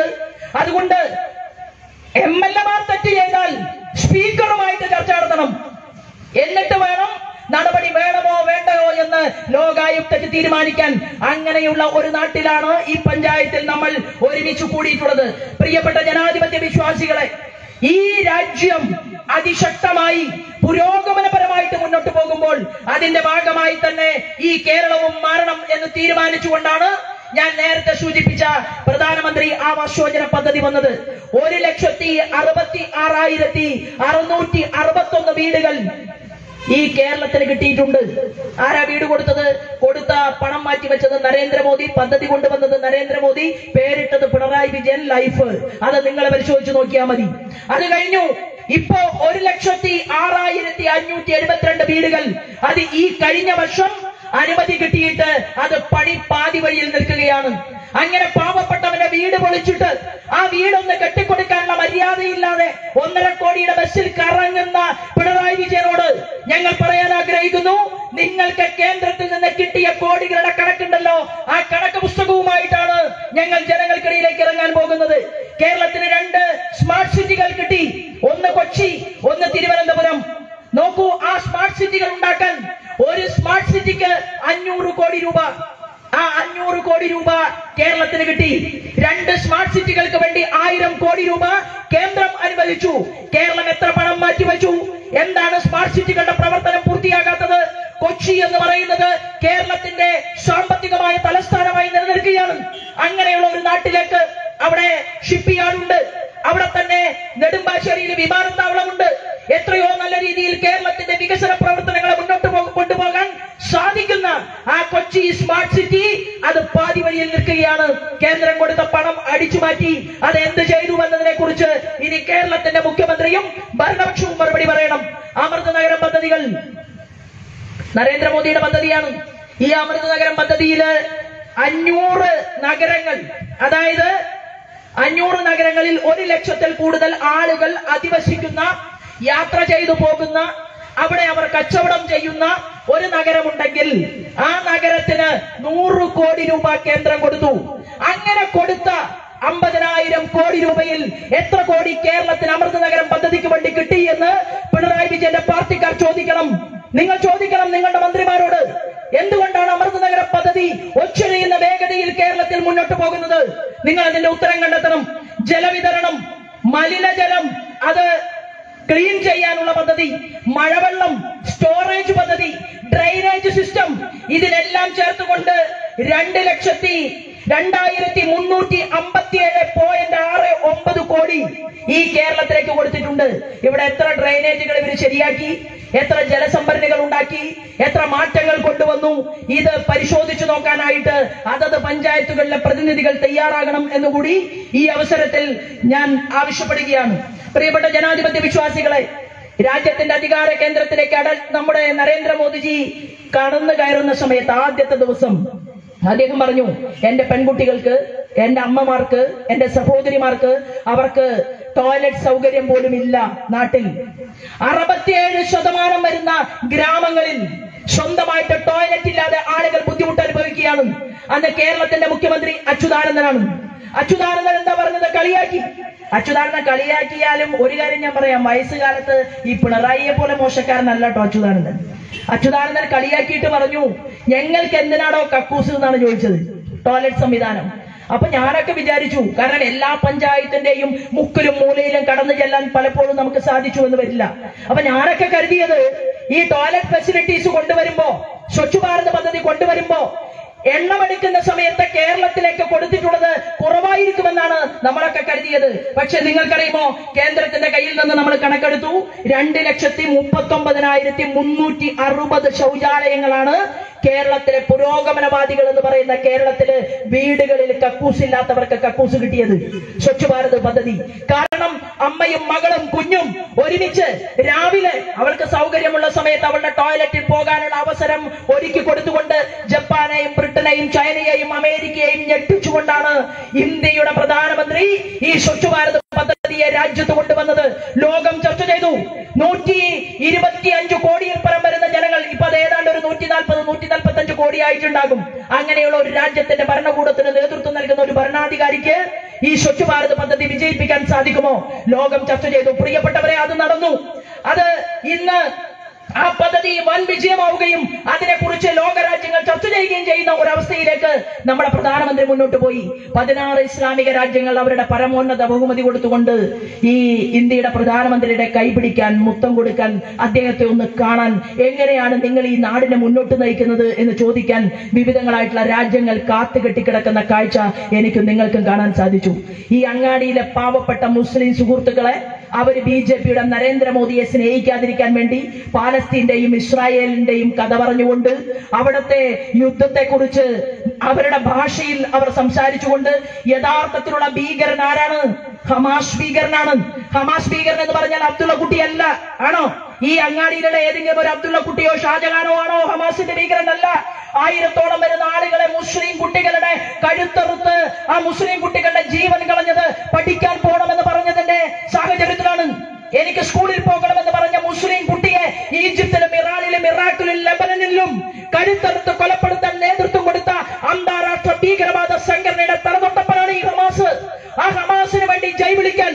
അതുകൊണ്ട് എംഎൽഎമാർ തെറ്റ് ചെയ്താൽ സ്പീക്കറുമായിട്ട് ചർച്ച നടത്തണം എന്നിട്ട് വേണം നടപടി വേണമോ വേണ്ടയോ എന്ന് ലോകായുക്തക്ക് തീരുമാനിക്കാൻ അങ്ങനെയുള്ള ഒരു നാട്ടിലാണ് ഈ പഞ്ചായത്തിൽ നമ്മൾ ഒരുമിച്ച് കൂടിയിട്ടുള്ളത് പ്രിയപ്പെട്ട ജനാധിപത്യ വിശ്വാസികളെ ഈ രാജ്യം അതിശക്തമായി പുരോഗമനപരമായിട്ട് മുന്നോട്ട് പോകുമ്പോൾ അതിന്റെ ഭാഗമായി തന്നെ ഈ കേരളവും മാറണം എന്ന് തീരുമാനിച്ചുകൊണ്ടാണ് ഞാൻ നേരത്തെ സൂചിപ്പിച്ച പ്രധാനമന്ത്രി ആവാസയോജന പദ്ധതി വന്നത് 1,66,661 വീടുകൾ ഈ കേരളത്തിൽ കിട്ടിയിട്ടുണ്ട് ആരാ വീട് കൊടുത്ത പണം മാറ്റി വെച്ചത് നരേന്ദ്രമോദി പദ്ധതി കൊണ്ടുവന്നത് നരേന്ദ്രമോദി പേരിട്ടത് പിണറായി വിജയൻ ലൈഫ് അത് നിങ്ങൾ പരിശോധിച്ച് നോക്കിയാൽ മതി അത് കഴിഞ്ഞു ഇപ്പോ 1,06,572 വീടുകൾ അത് ഈ കഴിഞ്ഞ വർഷം അനുമതി കിട്ടിയിട്ട് അത് പണി പാതി വഴിയിൽ നിൽക്കുകയാണ് അങ്ങനെ പാവപ്പെട്ടവന്റെ വീട് പൊളിച്ചിട്ട് ആ വീടൊന്ന് കെട്ടിക്കൊടുക്കാനുള്ള മര്യാദയില്ലാതെ 1.5 കോടിയുടെ ബസ്സിൽ കറങ്ങുന്ന പിണറായി വിജയനോട് ഞങ്ങൾ പറയാൻ ആഗ്രഹിക്കുന്നു നിങ്ങൾക്ക് കേന്ദ്രത്തിൽ നിന്ന് കിട്ടിയ കോടികളുടെ കണക്കുണ്ടല്ലോ ആ കണക്ക് പുസ്തകവുമായിട്ടാണ് ഞങ്ങൾ ജനങ്ങൾക്കിടയിലേക്ക് ഇറങ്ങാൻ പോകുന്നത് കേരളത്തിന് 2 സ്മാർട്ട് സിറ്റികൾ കിട്ടി ഒന്ന് കൊച്ചി ഒന്ന് തിരുവനന്തപുരം നോക്കൂ ആ സ്മാർട്ട് സിറ്റികൾ ഉണ്ടാക്കാൻ ഒരു സ്മാർട്ട് സിറ്റിക്ക് 500 കോടി രൂപ ആ 500 കോടി രൂപ കേരളത്തിന് കിട്ടി 2 സ്മാർട്ട് സിറ്റികൾക്ക് വേണ്ടി 1000 കോടി രൂപ കേന്ദ്രം അനുവദിച്ചു കേരളം എത്ര പണം മാറ്റിവെച്ചു എന്താണ് സ്മാർട്ട് സിറ്റികളുടെ പ്രവർത്തനം പൂർത്തിയാകാത്തത് കൊച്ചി എന്ന് പറയുന്നത് കേരളത്തിന്റെ സാമ്പത്തികമായ തലസ്ഥാനമായി നിലനിൽക്കുകയാണ് അങ്ങനെയുള്ള ഒരു നാട്ടിലേക്ക് അവിടെ ഷിപ്പ് യാർഡുണ്ട് അവിടെ തന്നെ നെടുമ്പാശ്ശേരിയിൽ വിമാനത്താവളമുണ്ട് എത്രയോ നല്ല രീതിയിൽ കേരളത്തിന്റെ വികസന പ്രവർത്തനങ്ങളെ മുന്നോട്ട് കൊണ്ടുപോകാൻ സാധിക്കുന്ന ആ കൊച്ചി സ്മാർട്ട് സിറ്റി അത് പാതി വഴിയിൽ നിൽക്കുകയാണ് കേന്ദ്രം കൊടുത്ത പണം അടിച്ചുമാറ്റി അത് എന്ത് ചെയ്തു എന്നതിനെ കുറിച്ച് ഇനി കേരളത്തിന്റെ മുഖ്യമന്ത്രിയും ഭരണപക്ഷവും മറുപടി പറയണം അമൃത നഗരം പദ്ധതികൾ നരേന്ദ്രമോദിയുടെ പദ്ധതിയാണ് ഈ അമൃത നഗരം പദ്ധതിയിൽ 500 നഗരങ്ങൾ അതായത് 500 നഗരങ്ങളിൽ 1 ലക്ഷത്തിൽ കൂടുതൽ ആളുകൾ അധിവസിക്കുന്ന യാത്ര ചെയ്തു പോകുന്ന അവിടെ അവർ കച്ചവടം ചെയ്യുന്ന ഒരു നഗരമുണ്ടെങ്കിൽ ആ നഗരത്തിന് 100 കോടി രൂപ കേന്ദ്രം കൊടുത്തു അങ്ങനെ കൊടുത്ത 50,000 കോടി രൂപയിൽ എത്ര കോടി കേരളത്തിന് അമൃത നഗരം പദ്ധതിക്ക് വേണ്ടി കിട്ടി എന്ന് പിണറായി വിജയന്റെ പാർട്ടിക്കാർ ചോദിക്കണം നിങ്ങൾ ചോദിക്കണം നിങ്ങളുടെ മന്ത്രിമാരോട് എന്തുകൊണ്ടാണ് അമൃത നഗരം പദ്ധതി ഒച്ചൊഴിയുന്ന വേഗതയിൽ കേരളത്തിൽ മുന്നോട്ട് പോകുന്നത് നിങ്ങൾ അതിന്റെ ഉത്തരം കണ്ടെത്തണം ജലവിതരണം മലിനജലം അത് ക്ലീൻ ചെയ്യാനുള്ള പദ്ധതി മഴവെള്ളം സ്റ്റോറേജ് പദ്ധതി ഡ്രെയിനേജ് സിസ്റ്റം ഇതിനെല്ലാം ചേർത്തുകൊണ്ട് 2,2357.69 കോടി ഈ കേരളത്തിലേക്ക് കൊടുത്തിട്ടുണ്ട് ഇവിടെ എത്ര ഡ്രെയിനേജുകൾ ഇവർ ശരിയാക്കി എത്ര ജലസംഭരണികൾ ഉണ്ടാക്കി എത്ര മാറ്റങ്ങൾ കൊണ്ടുവന്നു ഇത് പരിശോധിച്ചു നോക്കാനായിട്ട് അതത് പഞ്ചായത്തുകളിലെ പ്രതിനിധികൾ തയ്യാറാകണം എന്നുകൂടി ഈ അവസരത്തിൽ ഞാൻ ആവശ്യപ്പെടുകയാണ് പ്രിയപ്പെട്ട ജനാധിപത്യ വിശ്വാസികളെ രാജ്യത്തിന്റെ അധികാര കേന്ദ്രത്തിലേക്ക് നമ്മുടെ നരേന്ദ്രമോദിജി കടന്നു കയറുന്ന സമയത്ത് ആദ്യത്തെ ദിവസം അദ്ദേഹം പറഞ്ഞു എന്റെ പെൺകുട്ടികൾക്ക് എന്റെ അമ്മമാർക്ക് എന്റെ സഹോദരിമാർക്ക് അവർക്ക് ടോയ്ലറ്റ് സൗകര്യം പോലും ഇല്ല നാട്ടിൽ 67% വരുന്ന ഗ്രാമങ്ങളിൽ സ്വന്തമായിട്ട് ടോയ്ലറ്റ് ഇല്ലാതെ ആളുകൾ ബുദ്ധിമുട്ട് അനുഭവിക്കുകയാണ് അന്ന് കേരളത്തിന്റെ മുഖ്യമന്ത്രി അച്യുതാനന്ദനാണ് അച്യുതാനന്ദൻ എന്താ പറഞ്ഞത് കളിയാക്കിയാലും ഒരു കാര്യം ഞാൻ പറയാം വയസ്സുകാലത്ത് ഈ പിണറായിയെ പോലെ മോശക്കാരനല്ല കേട്ടോ അച്യുതാനന്ദൻ കളിയാക്കിയിട്ട് പറഞ്ഞു ഞങ്ങൾക്ക് എന്തിനാണോ കക്കൂസ് എന്നാണ് ചോദിച്ചത് ടോയ്ലറ്റ് സംവിധാനം അപ്പൊ ഞാനൊക്കെ വിചാരിച്ചു കാരണം എല്ലാ പഞ്ചായത്തിന്റെയും മുക്കിലും മൂലയിലും കടന്നു ചെല്ലാൻ പലപ്പോഴും നമുക്ക് സാധിച്ചു എന്ന് വരില്ല അപ്പൊ ഞാനൊക്കെ കരുതിയത് ഈ ടോയ്ലറ്റ് ഫെസിലിറ്റീസ് കൊണ്ടുവരുമ്പോ സ്വച്ഛ് ഭാരത് പദ്ധതി കൊണ്ടുവരുമ്പോ എണ്ണമെടുക്കുന്ന സമയത്ത് കേരളത്തിലേക്ക് കൊടുത്തിട്ടുള്ളത് കുറവായിരിക്കുമെന്നാണ് നമ്മളൊക്കെ കരുതിയത് പക്ഷെ നിങ്ങൾക്കറിയുമോ കേന്ദ്രത്തിന്റെ കയ്യിൽ നിന്ന് നമ്മൾ കണക്കെടുത്തു 2,39,360 ശൗചാലയങ്ങളാണ് കേരളത്തിലെ പുരോഗമനവാദികൾ എന്ന് പറയുന്ന കേരളത്തിലെ വീടുകളിൽ കക്കൂസ് ഇല്ലാത്തവർക്ക് കക്കൂസ് കിട്ടിയത് സ്വച്ഛ ഭാരത് പദ്ധതി കാരണം അമ്മയും മകളും കുഞ്ഞും ഒരുമിച്ച് രാവിലെ അവൾക്ക് സൗകര്യമുള്ള സമയത്ത് അവളുടെ ടോയ്ലറ്റിൽ പോകാനുള്ള അവസരം ഒരുക്കി കൊടുത്തുകൊണ്ട് ജപ്പാനെയും ബ്രിട്ടനെയും ചൈനയെയും അമേരിക്കയെയും ഞെട്ടിച്ചുകൊണ്ടാണ് ഇന്ത്യയുടെ പ്രധാനമന്ത്രി ഈ സ്വച്ഛ ഭാരത് പദ്ധതിയെ രാജ്യത്ത് കൊണ്ടുവന്നത്. ലോകം ചർച്ച ചെയ്തു. 125 കോടിയിൽ പരം വരുന്ന ജനങ്ങൾ ഇപ്പൊ ഏതാണ്ട് ഒരു 140-145 കോടി ആയിട്ടുണ്ടാകും. അങ്ങനെയുള്ള ഒരു രാജ്യത്തിന്റെ ഭരണകൂടത്തിന് നേതൃത്വം നൽകുന്ന ഒരു ഭരണാധികാരിക്ക് ഈ സ്വച്ഛ ഭാരത് പദ്ധതി വിജയിപ്പിക്കാൻ സാധിക്കുമോ? ലോകം ചർച്ച ചെയ്തു. പ്രിയപ്പെട്ടവരെ, അത് നടന്നു. അത് ഇന്ന് ആ പദ്ധതി വൻ വിജയമാവുകയും അതിനെക്കുറിച്ച് ലോകരാജ്യങ്ങൾ ചർച്ച ചെയ്യുകയും ചെയ്യുന്ന ഒരവസ്ഥയിലേക്ക് നമ്മുടെ പ്രധാനമന്ത്രി മുന്നോട്ട് പോയി. 16 ഇസ്ലാമിക രാജ്യങ്ങൾ അവരുടെ പരമോന്നത ബഹുമതി കൊടുത്തുകൊണ്ട് ഈ ഇന്ത്യയുടെ പ്രധാനമന്ത്രിയുടെ കൈപിടിക്കാൻ, മുത്തം കൊടുക്കാൻ, അദ്ദേഹത്തെ ഒന്ന് കാണാൻ, എങ്ങനെയാണ് നിങ്ങൾ ഈ നാടിനെ മുന്നോട്ട് നയിക്കുന്നത് എന്ന് ചോദിക്കാൻ വിവിധങ്ങളായിട്ടുള്ള രാജ്യങ്ങൾ കാത്തുകെട്ടിക്കിടക്കുന്ന കാഴ്ച എനിക്കും നിങ്ങൾക്കും കാണാൻ സാധിച്ചു. ഈ അങ്ങാടിയിലെ പാവപ്പെട്ട മുസ്ലിം സുഹൃത്തുക്കളെ അവർ BJPയുടെ നരേന്ദ്രമോദിയെ സ്നേഹിക്കാതിരിക്കാൻ വേണ്ടി പാലസ്തീന്റെയും ഇസ്രായേലിന്റെയും കഥ പറഞ്ഞുകൊണ്ട് അവിടുത്തെ യുദ്ധത്തെക്കുറിച്ച് അവരുടെ ഭാഷയിൽ അവർ സംസാരിച്ചുകൊണ്ട് യഥാർത്ഥത്തിലുള്ള ഭീകരൻ ആരാണ്? ഹമാസ് ഭീകരനാണ്. ഹമാസ് ഭീകരൻ എന്ന് പറഞ്ഞാൽ അബ്ദുള്ള കുട്ടിയല്ല, ആണോ? ഈ അങ്ങാടിയിലെ ഏതെങ്കിലും ഒരു അബ്ദുള്ള കുട്ടിയോ ഷാജഹാനോ ആണോ ഹമാസിന്റെ ഭീകരനല്ല? 1000-ഓളം വരുന്ന ആളുകളെ മുസ്ലിം കുട്ടികളുടെ കഴുത്തറുത്ത് ആ മുസ്ലിം കുട്ടികളുടെ ജീവൻ കളഞ്ഞത് പഠിക്കാൻ പോകണമെന്ന് പറഞ്ഞതിന്റെ സാഹചര്യത്തിലാണ്. എനിക്ക് സ്കൂളിൽ പോകണമെന്ന് പറഞ്ഞ മുസ്ലിം കുട്ടിയെ ഈജിപ്തിലും ഇറാനിലും ഇറാഖിലും ലെബനനിലും കഴുത്തറുത്ത് കൊലപ്പെടുത്താൻ നേതൃത്വം കൊടുത്ത അന്താരാഷ്ട്ര ഭീകരവാദ സംഘടനയുടെ തലതൊട്ടപ്പനാണ് ഈ ഹമാസ്. ആ ഹമാസിന് വേണ്ടി ജയ് വിളിക്കാൻ,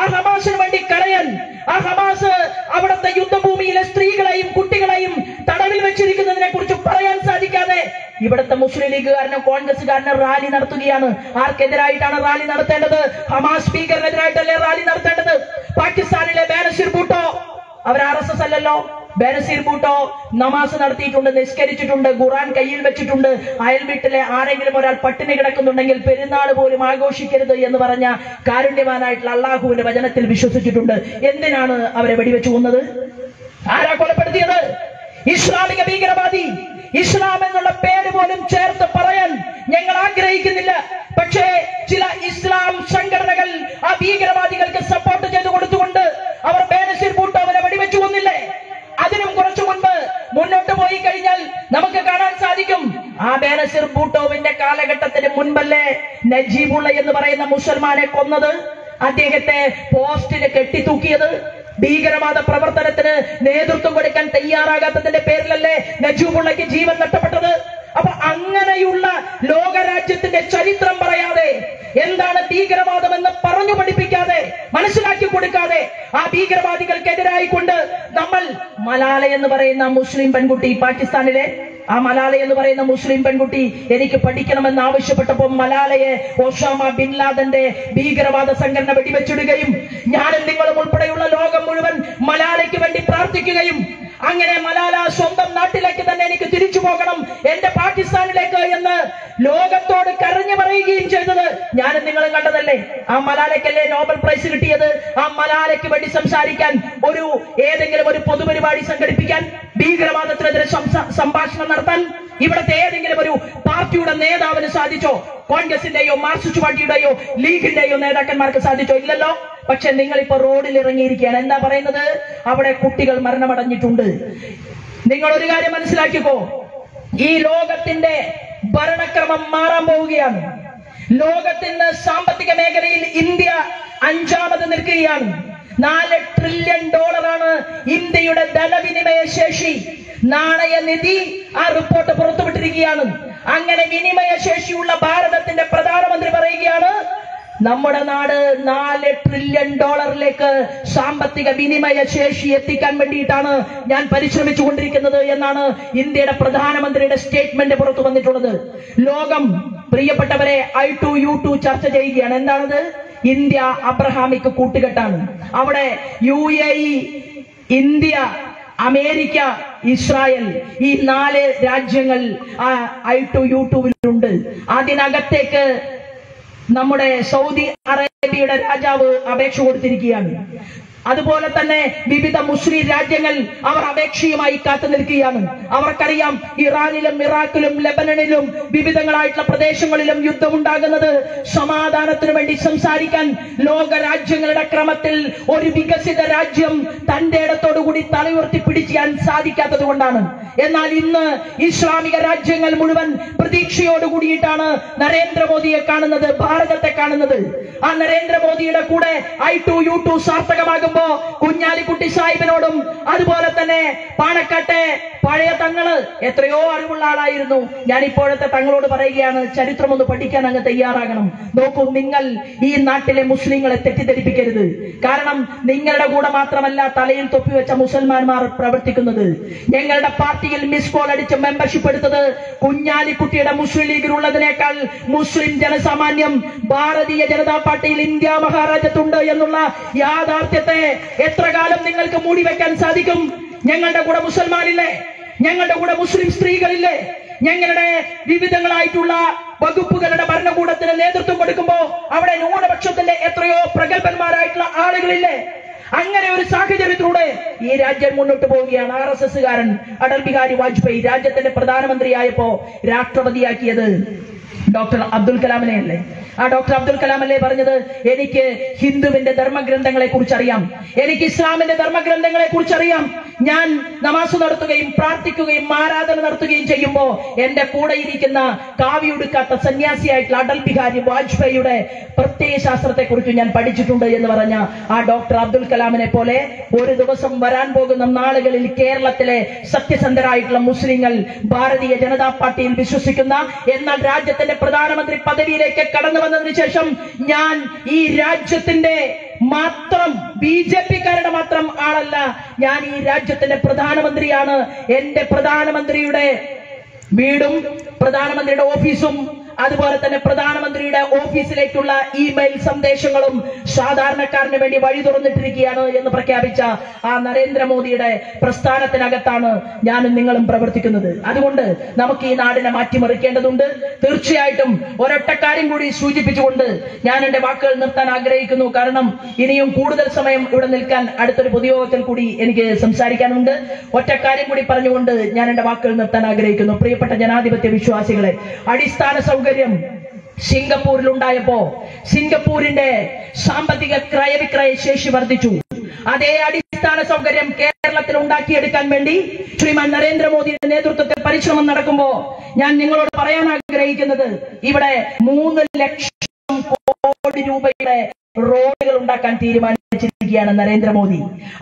ആ ഹമാസിന് വേണ്ടി കരയാൻ, ആ ഹമാസ് അവിടുത്തെ യുദ്ധഭൂമിയിലെ സ്ത്രീകളെയും കുട്ടികളെയും തടവിൽ വെച്ചിരിക്കുന്നതിനെ കുറിച്ച് പറയാൻ സാധിക്കാതെ ഇവിടുത്തെ മുസ്ലിം ലീഗുകാരനും കോൺഗ്രസുകാരനും റാലി നടത്തുകയാണ്. ആർക്കെതിരായിട്ടാണ് റാലി നടത്തേണ്ടത്? ഹമാസ് ഭീകരനെതിരായിട്ടല്ലേ റാലി നടത്തേണ്ടത്? പാകിസ്ഥാനിലെ ബാനസീർ ഭൂട്ടോ, അവർ RSS അല്ലല്ലോ. ബാനസീർ ഭൂട്ടോ നമാസ് നടത്തിയിട്ടുണ്ട്, നിസ്കരിച്ചിട്ടുണ്ട്, ഖുറാൻ കയ്യിൽ വെച്ചിട്ടുണ്ട്. അയൽ വീട്ടിലെ ആരെങ്കിലും ഒരാൾ പട്ടിണി കിടക്കുന്നുണ്ടെങ്കിൽ പെരുന്നാൾ പോലും ആഘോഷിക്കരുത് എന്ന് പറഞ്ഞ കാരുണ്യവാനായിട്ടുള്ള അള്ളാഹുവിന്റെ വചനത്തിൽ വിശ്വസിച്ചിട്ടുണ്ട്. എന്തിനാണ് അവരെ വെടിവെച്ചു കൊന്നത്? ആരാ കൊലപ്പെടുത്തിയത്? ഇസ്ലാമിക ഭീകരവാദി. ഇസ്ലാം എന്നുള്ള പേര് പോലും ചേർത്ത് പറയാൻ ഞങ്ങൾ ആഗ്രഹിക്കുന്നില്ല. പക്ഷേ ചില ഇസ്ലാം സംഘടനകൾ ആ ഭീകരവാദികൾക്ക് സപ്പോർട്ട് ചെയ്തു കൊടുത്തുകൊണ്ട് അവർ ബാനസീർ ഭൂട്ടോ അവരെ വെടിവെച്ചു കൊന്നില്ലേ? അതിനും കുറച്ചു മുൻപ് മുന്നോട്ട് പോയി കഴിഞ്ഞാൽ നമുക്ക് കാണാൻ സാധിക്കും, ആ ബാനസീർ ഭൂട്ടോവിന്റെ കാലഘട്ടത്തിന് മുൻപല്ലേ നജീബുള്ള എന്ന് പറയുന്ന മുസൽമാനെ കൊന്നത്, അദ്ദേഹത്തെ പോസ്റ്റിൽ കെട്ടിത്തൂക്കിയത്? ഭീകരവാദ പ്രവർത്തനത്തിന് നേതൃത്വം കൊടുക്കാൻ തയ്യാറാകാത്തതിന്റെ പേരിലല്ലേ നജീബുള്ളയ്ക്ക് ജീവൻ നഷ്ടപ്പെട്ടത്? അപ്പൊ അങ്ങനെയുള്ള ലോകരാജ്യത്തിന്റെ ചരിത്രം പറയാതെ, എന്താണ് ഭീകരവാദം എന്ന് പറഞ്ഞു പഠിപ്പിക്കാതെ, മനസ്സിലാക്കി കൊടുക്കാതെ ആ ഭീകരവാദികൾക്കെതിരായിക്കൊണ്ട് നമ്മൾ മലാല എന്ന് പറയുന്ന മുസ്ലിം പെൺകുട്ടി, പാകിസ്ഥാനിലെ ആ മലാല എന്ന് പറയുന്ന മുസ്ലിം പെൺകുട്ടി എനിക്ക് പഠിക്കണമെന്ന് ആവശ്യപ്പെട്ടപ്പോൾ മലാലയെ ഒസാമ ബിൻ ലാദന്റെ ഭീകരവാദ സംഘടന വെടിവെച്ചിടുകയും ഞാനും നിങ്ങളും ഉൾപ്പെടെയുള്ള ലോകം മുഴുവൻ മലാലയ്ക്ക് വേണ്ടി പ്രാർത്ഥിക്കുകയും അങ്ങനെ മലാല സ്വന്തം നാട്ടിലേക്ക് തന്നെ എനിക്ക് തിരിച്ചു പോകണം, എന്റെ പാകിസ്ഥാനിലേക്ക് എന്ന് ലോകത്തോട് കരഞ്ഞു പറയുകയും ചെയ്തത് ഞാനും നിങ്ങളും കണ്ടതല്ലേ? ആ മലാലയ്ക്കല്ലേ നോബൽ പ്രൈസ് കിട്ടിയത്? ആ മലാലയ്ക്ക് വേണ്ടി സംസാരിക്കാൻ ഒരു ഏതെങ്കിലും ഒരു പൊതുപരിപാടി സംഘടിപ്പിക്കാൻ, ഭീകരവാദത്തിനെതിരെ സംഭാഷണം നടത്താൻ ഇവിടുത്തെ ഏതെങ്കിലും ഒരു പാർട്ടിയുടെ നേതാവിന് സാധിച്ചോ? കോൺഗ്രസിന്റെയോ മാർക്സിസ്റ്റ് പാർട്ടിയുടെയോ ലീഗിന്റെയോ നേതാക്കന്മാർക്ക് സാധിച്ചോ? ഇല്ലല്ലോ. പക്ഷെ നിങ്ങൾ ഇപ്പൊ റോഡിൽ ഇറങ്ങിയിരിക്കുകയാണ്. എന്താ പറയുന്നത്? അവിടെ കുട്ടികൾ മരണമടഞ്ഞിട്ടുണ്ട്. നിങ്ങൾ ഒരു കാര്യം മനസ്സിലാക്കിക്കോ, ഈ ലോകത്തിന്റെ ഭരണക്രമം മാറാൻ പോവുകയാണ്. ലോകത്തിന്റെ സാമ്പത്തിക മേഖലയിൽ ഇന്ത്യ 5ാമത് നിൽക്കുകയാണ്. $4 ട്രില്യൺ ഇന്ത്യയുടെ ധനവിനിമയ ശേഷി. നാണയനിധി ആ റിപ്പോർട്ട് പുറത്തുവിട്ടിരിക്കുകയാണ്. അങ്ങനെ വിനിമയ ശേഷിയുള്ള ഭാരതത്തിന്റെ പ്രധാനമന്ത്രി പറയുകയാണ്, നമ്മുടെ നാട് $4 ട്രില്യൺ സാമ്പത്തിക വിനിമയ ശേഷി എത്തിക്കാൻ വേണ്ടിയിട്ടാണ് ഞാൻ പരിശ്രമിച്ചുകൊണ്ടിരിക്കുന്നത് എന്നാണ് ഇന്ത്യയുടെ പ്രധാനമന്ത്രിയുടെ സ്റ്റേറ്റ്മെന്റ് പുറത്തു വന്നിട്ടുള്ളത്. ലോകം, പ്രിയപ്പെട്ടവരെ, I2U2 ചർച്ച ചെയ്യുകയാണ്. എന്താണത്? ഇന്ത്യ അബ്രഹാമിക് കൂട്ടുകെട്ടാണ്. അവിടെ UAE, ഇന്ത്യ, അമേരിക്ക, ഇസ്രായേൽ, ഈ 4 രാജ്യങ്ങൾ ആ I2U2 അതിനകത്തേക്ക് നമ്മുടെ സൗദി അറേബ്യയുടെ രാജാവ് അപേക്ഷ കൊടുത്തിരിക്കുകയാണ്. അതുപോലെ തന്നെ വിവിധ മുസ്ലിം രാജ്യങ്ങൾ അവർ അപേക്ഷയുമായി കാത്തു നിൽക്കുകയാണ്. അവർക്കറിയാം ഇറാനിലും ഇറാഖിലും ലെബനനിലും വിവിധങ്ങളായിട്ടുള്ള പ്രദേശങ്ങളിലും യുദ്ധമുണ്ടാകുന്നത് സമാധാനത്തിനു വേണ്ടി സംസാരിക്കാൻ ലോക രാജ്യങ്ങളുടെ ക്രമത്തിൽ ഒരു വികസിത രാജ്യം തന്റെ ഇടത്തോടുകൂടി തലയുർത്തി പിടിക്കാൻ സാധിക്കാത്തത് കൊണ്ടാണ്. എന്നാൽ ഇന്ന് ഇസ്ലാമിക രാജ്യങ്ങൾ മുഴുവൻ പ്രതീക്ഷയോടുകൂടിയിട്ടാണ് നരേന്ദ്രമോദിയെ കാണുന്നത്, ഭാരതത്തെ കാണുന്നത്. ആ നരേന്ദ്രമോദിയുടെ കൂടെ I2U2 സാർത്ഥകമാകുമ്പോ കുഞ്ഞാലിക്കുട്ടി സാഹിബിനോടും അതുപോലെ തന്നെ പാണക്കാട്ടെ പഴയ തങ്ങള് എത്രയോ അറിവുള്ള ആളായിരുന്നു. ഞാൻ ഇപ്പോഴത്തെ തങ്ങളോട് പറയുകയാണ്, ചരിത്രം ഒന്ന് പഠിക്കാൻ അങ്ങ് തയ്യാറാകണം. നോക്കൂ, നിങ്ങൾ ഈ നാട്ടിലെ മുസ്ലിങ്ങളെ തെറ്റിദ്ധരിപ്പിക്കരുത്. കാരണം നിങ്ങളുടെ കൂടെ മാത്രമല്ല തലയിൽ തൊപ്പി വെച്ച മുസൽമാന്മാർ പ്രവർത്തിക്കുന്നത്. ഞങ്ങളുടെ പാർട്ടിയിൽ മിസ് കോൾ അടിച്ച് മെമ്പർഷിപ്പ് എടുത്തത് കുഞ്ഞാലിക്കുട്ടിയുടെ മുസ്ലിം ലീഗിലുള്ളതിനേക്കാൾ മുസ്ലിം ജനസാമാന്യം ഭാരതീയ ജനതാ പാർട്ടിയിൽ ഇന്ത്യ മഹാരാജ്യത്തുണ്ട് എന്നുള്ള യാഥാർത്ഥ്യത്തെ എത്ര കാലം നിങ്ങൾക്ക് മൂടിവെക്കാൻ സാധിക്കും? ഞങ്ങളുടെ കൂടെ മുസൽമാനില്ലേ? ഞങ്ങളുടെ കൂടെ മുസ്ലിം സ്ത്രീകളില്ലേ? ഞങ്ങളുടെ വിവിധങ്ങളായിട്ടുള്ള വകുപ്പുകളുടെ ഭരണകൂടത്തിന് നേതൃത്വം കൊടുക്കുമ്പോൾ അവിടെ ന്യൂനപക്ഷത്തിന്റെ എത്രയോ പ്രഗത്ഭന്മാരായിട്ടുള്ള ആളുകളില്ലേ? അങ്ങനെ ഒരു സാഹചര്യത്തിലൂടെ ഈ രാജ്യം മുന്നോട്ട് പോവുകയാണ്. RSSകാരൻ അടൽ ബിഹാരി വാജ്പേയി രാജ്യത്തിന്റെ പ്രധാനമന്ത്രിയായപ്പോ രാഷ്ട്രപതിയാക്കിയത് ഡോക്ടർ അബ്ദുൽ കലാമിനെ അല്ലേ? ആ ഡോക്ടർ അബ്ദുൽ കലാമല്ലേ പറഞ്ഞത്, എനിക്ക് ഹിന്ദുവിന്റെ ധർമ്മഗ്രന്ഥങ്ങളെ കുറിച്ചറിയാം, എനിക്ക് ഇസ്ലാമിന്റെ ധർമ്മഗ്രന്ഥങ്ങളെ കുറിച്ചറിയാം, ഞാൻ നമാസ് നടത്തുകയും പ്രാർത്ഥിക്കുകയും ആരാധന നടത്തുകയും ചെയ്യുമ്പോ എന്റെ കൂടെ ഇരിക്കുന്ന കാവിയുടുക്കാത്ത സന്യാസിയായിട്ടുള്ള അടൽ ബിഹാരി വാജ്പേയിയുടെ പ്രത്യയശാസ്ത്രത്തെ കുറിച്ച് ഞാൻ പഠിച്ചിട്ടുണ്ട് എന്ന് പറഞ്ഞ ആ ഡോക്ടർ അബ്ദുൽ കലാമിനെ പോലെ ഒരു ദിവസം വരാൻ പോകുന്ന നാളുകളിൽ കേരളത്തിലെ സത്യസന്ധരായിട്ടുള്ള മുസ്ലിങ്ങൾ ഭാരതീയ ജനതാ പാർട്ടിയിൽ വിശ്വസിക്കുന്ന, എന്നാൽ രാജ്യത്തിന്റെ പ്രധാനമന്ത്രി പദവിയിലേക്ക് കടന്നു വന്നതിന് ശേഷം ഞാൻ ഈ രാജ്യത്തിന്റെ മാത്രം BJPക്കാരുടെ മാത്രം ആളല്ല, ഞാൻ ഈ രാജ്യത്തിന്റെ പ്രധാനമന്ത്രിയാണ്. എന്റെ പ്രധാനമന്ത്രിയുടെ വീടും പ്രധാനമന്ത്രിയുടെ ഓഫീസും അതുപോലെ തന്നെ പ്രധാനമന്ത്രിയുടെ ഓഫീസിലേക്കുള്ള ഇമെയിൽ സന്ദേശങ്ങളും സാധാരണക്കാരന് വേണ്ടി വഴി തുറന്നിട്ടിരിക്കുകയാണ് എന്ന് പ്രഖ്യാപിച്ച ആ നരേന്ദ്രമോദിയുടെ പ്രസ്ഥാനത്തിനകത്താണ് ഞാനും നിങ്ങളും പ്രവർത്തിക്കുന്നത്. അതുകൊണ്ട് നമുക്ക് ഈ നാടിനെ മാറ്റിമറിക്കേണ്ടതുണ്ട്. തീർച്ചയായിട്ടും ഒരൊറ്റ കാര്യം കൂടി സൂചിപ്പിച്ചുകൊണ്ട് ഞാൻ എന്റെ വാക്കുകൾ നിർത്താൻ ആഗ്രഹിക്കുന്നു. കാരണം ഇനിയും കൂടുതൽ സമയം ഇവിടെ നിൽക്കാൻ അടുത്തൊരു പൊതുയോഗത്തിൽ കൂടി എനിക്ക് സംസാരിക്കാനുണ്ട്. ഒറ്റ കാര്യം കൂടി പറഞ്ഞുകൊണ്ട് ഞാൻ എന്റെ വാക്കുകൾ നിർത്താൻ ആഗ്രഹിക്കുന്നു. പ്രിയപ്പെട്ട ജനാധിപത്യ വിശ്വാസികളെ, അടിസ്ഥാന സിംഗപ്പൂരിലുണ്ടായപ്പോ സിംഗപ്പൂരിന്റെ സാമ്പത്തിക ക്രയവിക്രയ ശേഷി വർദ്ധിച്ചു. അതേ അടിസ്ഥാന സൗകര്യം കേരളത്തിൽ ഉണ്ടാക്കിയെടുക്കാൻ വേണ്ടി ശ്രീമാൻ നരേന്ദ്രമോദിയുടെ നേതൃത്വത്തിൽ പരിശ്രമം നടക്കുമ്പോ ഞാൻ നിങ്ങളോട് പറയാൻ ആഗ്രഹിക്കുന്നത്, ഇവിടെ 3 ലക്ഷം കോടി രൂപയുടെ റോഡുകൾ ഉണ്ടാക്കാൻ തീരുമാനിച്ചിരിക്കുകയാണ് നരേന്ദ്രമോദി.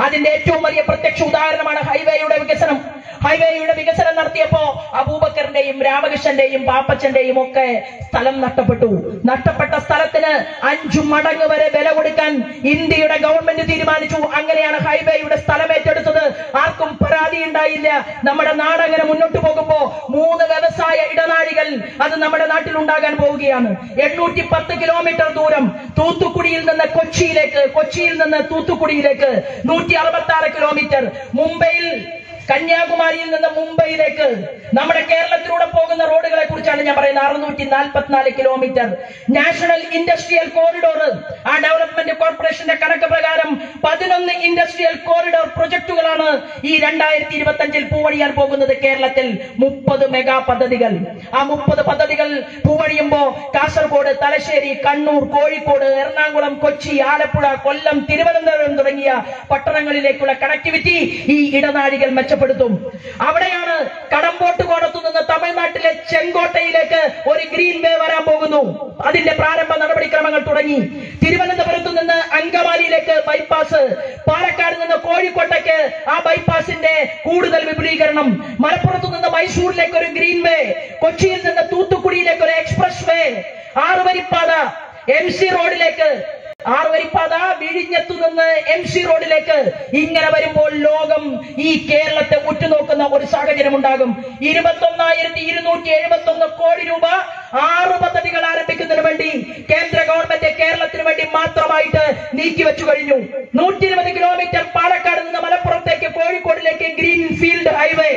അതിന്റെ ഏറ്റവും വലിയ പ്രത്യക്ഷ ഉദാഹരണമാണ് ഹൈവേയുടെ വികസനം. ഹൈവേയുടെ വികസനം നടത്തിയപ്പോ അബൂബക്കറിന്റെയും രാമകൃഷ്ണന്റെയും പാപ്പച്ചന്റെയും ഒക്കെ സ്ഥലം നഷ്ടപ്പെട്ടു. നഷ്ടപ്പെട്ട സ്ഥലത്തിന് 5 മടങ്ങ് വരെ വില കൊടുക്കാൻ ഇന്ത്യയുടെ ഗവൺമെന്റ് തീരുമാനിച്ചു. അങ്ങനെയാണ് ഹൈവേയുടെ സ്ഥലം ഏറ്റെടുത്തത്. ആർക്കും പരാതി ഉണ്ടായില്ല. നമ്മുടെ നാട് അങ്ങനെ മുന്നോട്ട് പോകുമ്പോ 3 വ്യവസായ ഇടനാഴികൾ അത് നമ്മുടെ നാട്ടിൽ ഉണ്ടാകാൻ പോവുകയാണ്. 810 കിലോമീറ്റർ ദൂരം തൂത്തുക്കുടിയിൽ നിന്ന് കൊച്ചിയിലേക്ക്, കൊച്ചിയിൽ നിന്ന് തൂത്തുക്കുടിയിലേക്ക് 166 കിലോമീറ്റർ, മുംബൈയിൽ കന്യാകുമാരിയിൽ നിന്ന് മുംബൈയിലേക്ക് നമ്മുടെ കേരളത്തിലൂടെ പോകുന്ന റോഡുകളെ കുറിച്ചാണ് ഞാൻ പറയുന്നത്. 644 കിലോമീറ്റർ നാഷണൽ ഇൻഡസ്ട്രിയൽ കോറിഡോർ. ആ ഡെവലപ്മെന്റ് കോർപ്പറേഷന്റെ കണക്ക് പ്രകാരം 11 ഇൻഡസ്ട്രിയൽ കോറിഡോർ പ്രൊജക്ടുകളാണ് ഈ 2025-ൽ പൂവണിയാൻ പോകുന്നത് കേരളത്തിൽ. 30 മെഗാ പദ്ധതികൾ. ആ 30 പദ്ധതികൾ പൂവണിയുമ്പോ കാസർഗോഡ്, തലശ്ശേരി, കണ്ണൂർ, കോഴിക്കോട്, എറണാകുളം, കൊച്ചി, ആലപ്പുഴ, കൊല്ലം, തിരുവനന്തപുരം തുടങ്ങിയ പട്ടണങ്ങളിലേക്കുള്ള കണക്ടിവിറ്റി ഈ ഇടനാഴികൾ മെച്ചപ്പെടും. അവിടെയാണ് കടമ്പോട്ടുകോടത്തു നിന്ന് തമിഴ്നാട്ടിലെ ചെങ്കോട്ടയിലേക്ക് ഒരു ഗ്രീൻ വേ വരാൻ പോകുന്നു. അതിന്റെ പ്രാരംഭ നടപടിക്രമങ്ങൾ തുടങ്ങി. തിരുവനന്തപുരത്തു നിന്ന് അങ്കമാലിയിലേക്ക് ബൈപ്പാസ്, പാലക്കാട് നിന്ന് കോഴിക്കോട്ടേക്ക് ആ ബൈപ്പാസിന്റെ കൂടുതൽ വിപുലീകരണം, മലപ്പുറത്തു നിന്ന് മൈസൂരിലേക്ക് ഒരു ഗ്രീൻ വേ, കൊച്ചിയിൽ നിന്ന് തൂത്തുക്കുടിയിലേക്ക് ഒരു എക്സ്പ്രസ് വേ, 6 വരിപ്പാത MC റോഡിലേക്ക്, 6 വരിപ്പാത വിഴിഞ്ഞത്തു നിന്ന് MC റോഡിലേക്ക്. ഇങ്ങനെ വരുമ്പോൾ ലോകം ഈ കേരളത്തെ ഉറ്റുനോക്കുന്ന ഒരു സാഹചര്യം ഉണ്ടാകും. 21,271 കോടി രൂപ 6 പദ്ധതികൾ ആരംഭിക്കുന്നതിന് വേണ്ടി കേന്ദ്ര ഗവൺമെന്റ് കേരളത്തിന് വേണ്ടി മാത്രമായിട്ട് നീക്കിവെച്ചു കഴിഞ്ഞു. 120 കിലോമീറ്റർ പാലക്കാട് നിന്ന് മലപ്പുറത്തേക്ക്, കോഴിക്കോടിലേക്ക് ഗ്രീൻ ഫീൽഡ് ഹൈവേ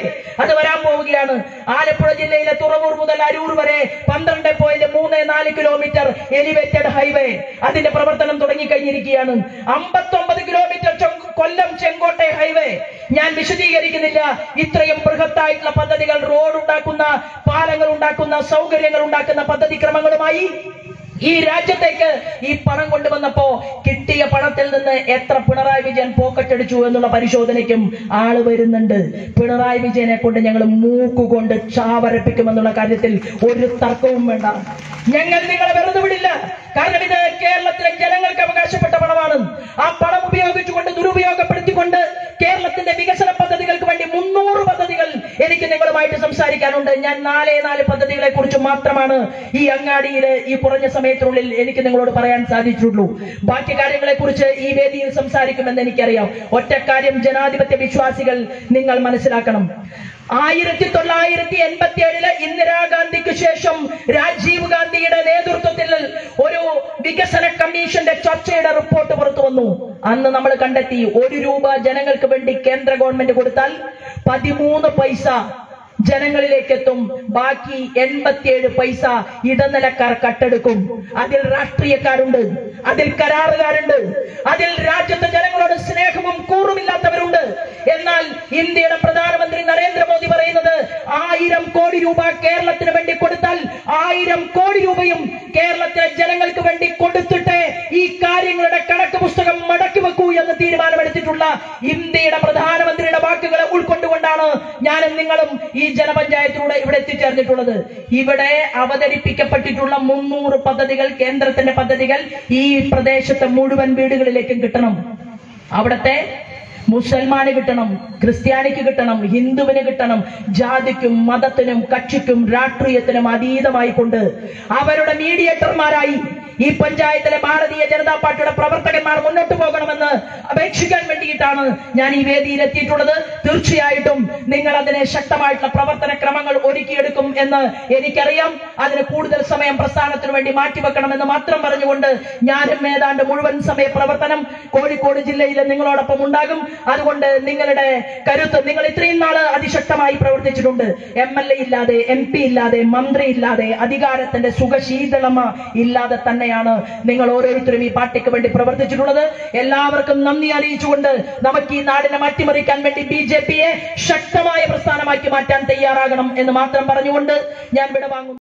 അത് വരാൻ പോവുകയാണ്. ആലപ്പുഴ ജില്ലയിലെ തുറവൂർ മുതൽ അരൂർ വരെ 12.34 കിലോമീറ്റർ എലിവേറ്റഡ് ഹൈവേ അതിന്റെ പ്രവർത്തനം തുടങ്ങിക്കഴിഞ്ഞിരിക്കുകയാണ്. 59 കിലോമീറ്റർ ഹൈവേ ഞാൻ വിശദീകരിക്കുന്നില്ല. ഇത്രയും ബൃഹത്തായിട്ടുള്ള പദ്ധതികൾ, റോഡ് ഉണ്ടാക്കുന്ന, പാലങ്ങൾ ഉണ്ടാക്കുന്ന, സൗകര്യങ്ങൾ ഉണ്ടാക്കുന്ന പദ്ധതിക്രമങ്ങളുമായി ഈ രാജ്യത്തേക്ക് ഈ പണം കൊണ്ടുവന്നപ്പോ കിട്ടിയ പണത്തിൽ നിന്ന് എത്ര പിണറായി വിജയൻ പോക്കറ്റടിച്ചു എന്നുള്ള പരിശോധനയ്ക്കും ആള് വരുന്നുണ്ട്. പിണറായി വിജയനെ കൊണ്ട് ഞങ്ങൾ മൂക്കുകൊണ്ട് ചാവരപ്പിക്കുമെന്നുള്ള കാര്യത്തിൽ ഒരു തർക്കവും വേണ്ട. ഞങ്ങൾ നിങ്ങളെ വെറുതെ വിടില്ല. കാരണം ഇത് കേരളത്തിലെ ജനങ്ങൾക്ക് അവകാശപ്പെട്ട പണമാണ്. ആ പണം ഉപയോഗിച്ചുകൊണ്ട്, ദുരുപയോഗപ്പെടുത്തിക്കൊണ്ട് കേരളത്തിന്റെ വികസന പദ്ധതികൾക്ക് വേണ്ടി 300 പദ്ധതികൾ എനിക്ക് നിങ്ങളുമായിട്ട് സംസാരിക്കാനുണ്ട്. ഞാൻ 4 പദ്ധതികളെ കുറിച്ച് മാത്രമാണ് ഈ അങ്ങാടിയിലെ ഈ കുറഞ്ഞ സമയത്തിനുള്ളിൽ എനിക്ക് നിങ്ങളോട് പറയാൻ സാധിച്ചിട്ടുള്ളൂ. ബാക്കി കാര്യങ്ങളെ കുറിച്ച് ഈ വേദിയിൽ സംസാരിക്കുമെന്ന് എനിക്കറിയാം. ഒറ്റക്കാര്യം ജനാധിപത്യ വിശ്വാസികൾ നിങ്ങൾ മനസ്സിലാക്കണം. 1987 ഇന്ദിരാഗാന്ധിക്ക് ശേഷം രാജീവ് ഗാന്ധിയുടെ നേതൃത്വത്തിൽ ഒരു വികസന കമ്മീഷന്റെ ചർച്ചയുടെ റിപ്പോർട്ട് പുറത്തു വന്നു. അന്ന് നമ്മൾ കണ്ടെത്തി ₹1 ജനങ്ങൾക്ക് വേണ്ടി കേന്ദ്ര ഗവൺമെന്റ് കൊടുത്താൽ 13 പൈസ ജനങ്ങളിലേക്ക് എത്തും. ബാക്കി 87 പൈസ ഇടനിലക്കാർ കട്ടെടുക്കും. അതിൽ രാഷ്ട്രീയക്കാരുണ്ട്, അതിൽ കരാറുകാരുണ്ട്, അതിൽ രാജ്യത്തെ ജനങ്ങളോട് സ്നേഹവും കൂറുമില്ലാത്തവരുണ്ട്. എന്നാൽ ഇന്ത്യയുടെ പ്രധാനമന്ത്രി നരേന്ദ്രമോദി പറയുന്നത് ₹1000 കോടി കേരളത്തിന് വേണ്ടി കൊടുത്താൽ ₹1000 കോടി കേരളത്തിലെ ജനങ്ങൾക്ക് വേണ്ടി കൊടുത്തിട്ട് ഈ കാര്യങ്ങളുടെ കണക്ക് പുസ്തകം മടക്കി വെക്കൂ എന്ന് തീരുമാനമെടുത്തിട്ടുള്ള ഇന്ത്യയുടെ പ്രധാനമന്ത്രിയുടെ വാക്കുകളെ ഉൾക്കൊണ്ടുകൊണ്ടാണ് ഞാനും നിങ്ങളും ഈ ജനപഞ്ചായത്തിലൂടെ ഇവിടെ എത്തിച്ചേർന്നിട്ടുള്ളത്. ഇവിടെ അവതരിപ്പിക്കപ്പെട്ടിട്ടുള്ള 300 പദ്ധതികൾ, കേന്ദ്രത്തിന്റെ പദ്ധതികൾ ഈ പ്രദേശത്തെ മുഴുവൻ വീടുകളിലേക്കും കിട്ടണം. അവിടത്തെ മുസൽമാന് കിട്ടണം, ക്രിസ്ത്യാനിക്ക് കിട്ടണം, ഹിന്ദുവിന് കിട്ടണം. ജാതിക്കും മതത്തിനും കക്ഷിക്കും രാഷ്ട്രീയത്തിനും അതീതമായി കൊണ്ട് അവരുടെ മീഡിയേറ്റർമാരായി ഈ പഞ്ചായത്തിലെ ഭാരതീയ ജനതാ പാർട്ടിയുടെ പ്രവർത്തകന്മാർ മുന്നോട്ട് പോകണമെന്ന് അപേക്ഷിക്കാൻ വേണ്ടിയിട്ടാണ് ഞാൻ ഈ വേദിയിൽ എത്തിയിട്ടുള്ളത്. തീർച്ചയായിട്ടും നിങ്ങൾ അതിനെ ശക്തമായിട്ടുള്ള പ്രവർത്തന ക്രമങ്ങൾ ഒരുക്കിയെടുക്കും എന്ന് എനിക്കറിയാം. അതിന് കൂടുതൽ സമയം പ്രസ്ഥാനത്തിന് വേണ്ടി മാറ്റിവെക്കണമെന്ന് മാത്രം പറഞ്ഞുകൊണ്ട് ഞാനും ഏതാണ്ട് മുഴുവൻ സമയ പ്രവർത്തനം കോഴിക്കോട് ജില്ലയിലെ നിങ്ങളോടൊപ്പം ഉണ്ടാകും. അതുകൊണ്ട് നിങ്ങളുടെ കരുത്ത്, നിങ്ങൾ ഇത്രയും നാള് അതിശക്തമായി പ്രവർത്തിച്ചിട്ടുണ്ട്. MLA ഇല്ലാതെ, MP ഇല്ലാതെ, മന്ത്രി ഇല്ലാതെ, അധികാരത്തിന്റെ സുഖശീതളമ ഇല്ലാതെ തന്നെ നിങ്ങൾ ഓരോരുത്തരും ഈ പാർട്ടിക്ക് വേണ്ടി പ്രവർത്തിച്ചിട്ടുള്ളത്. എല്ലാവർക്കും നന്ദി അറിയിച്ചുകൊണ്ട് നമുക്ക് ഈ നാടിനെ മാറ്റിമറിക്കാൻ വേണ്ടി BJP ശക്തമായ പ്രസ്ഥാനമാക്കി മാറ്റാൻ തയ്യാറാകണം എന്ന് മാത്രം പറഞ്ഞുകൊണ്ട് ഞാൻ വിടവാങ്ങുന്നു.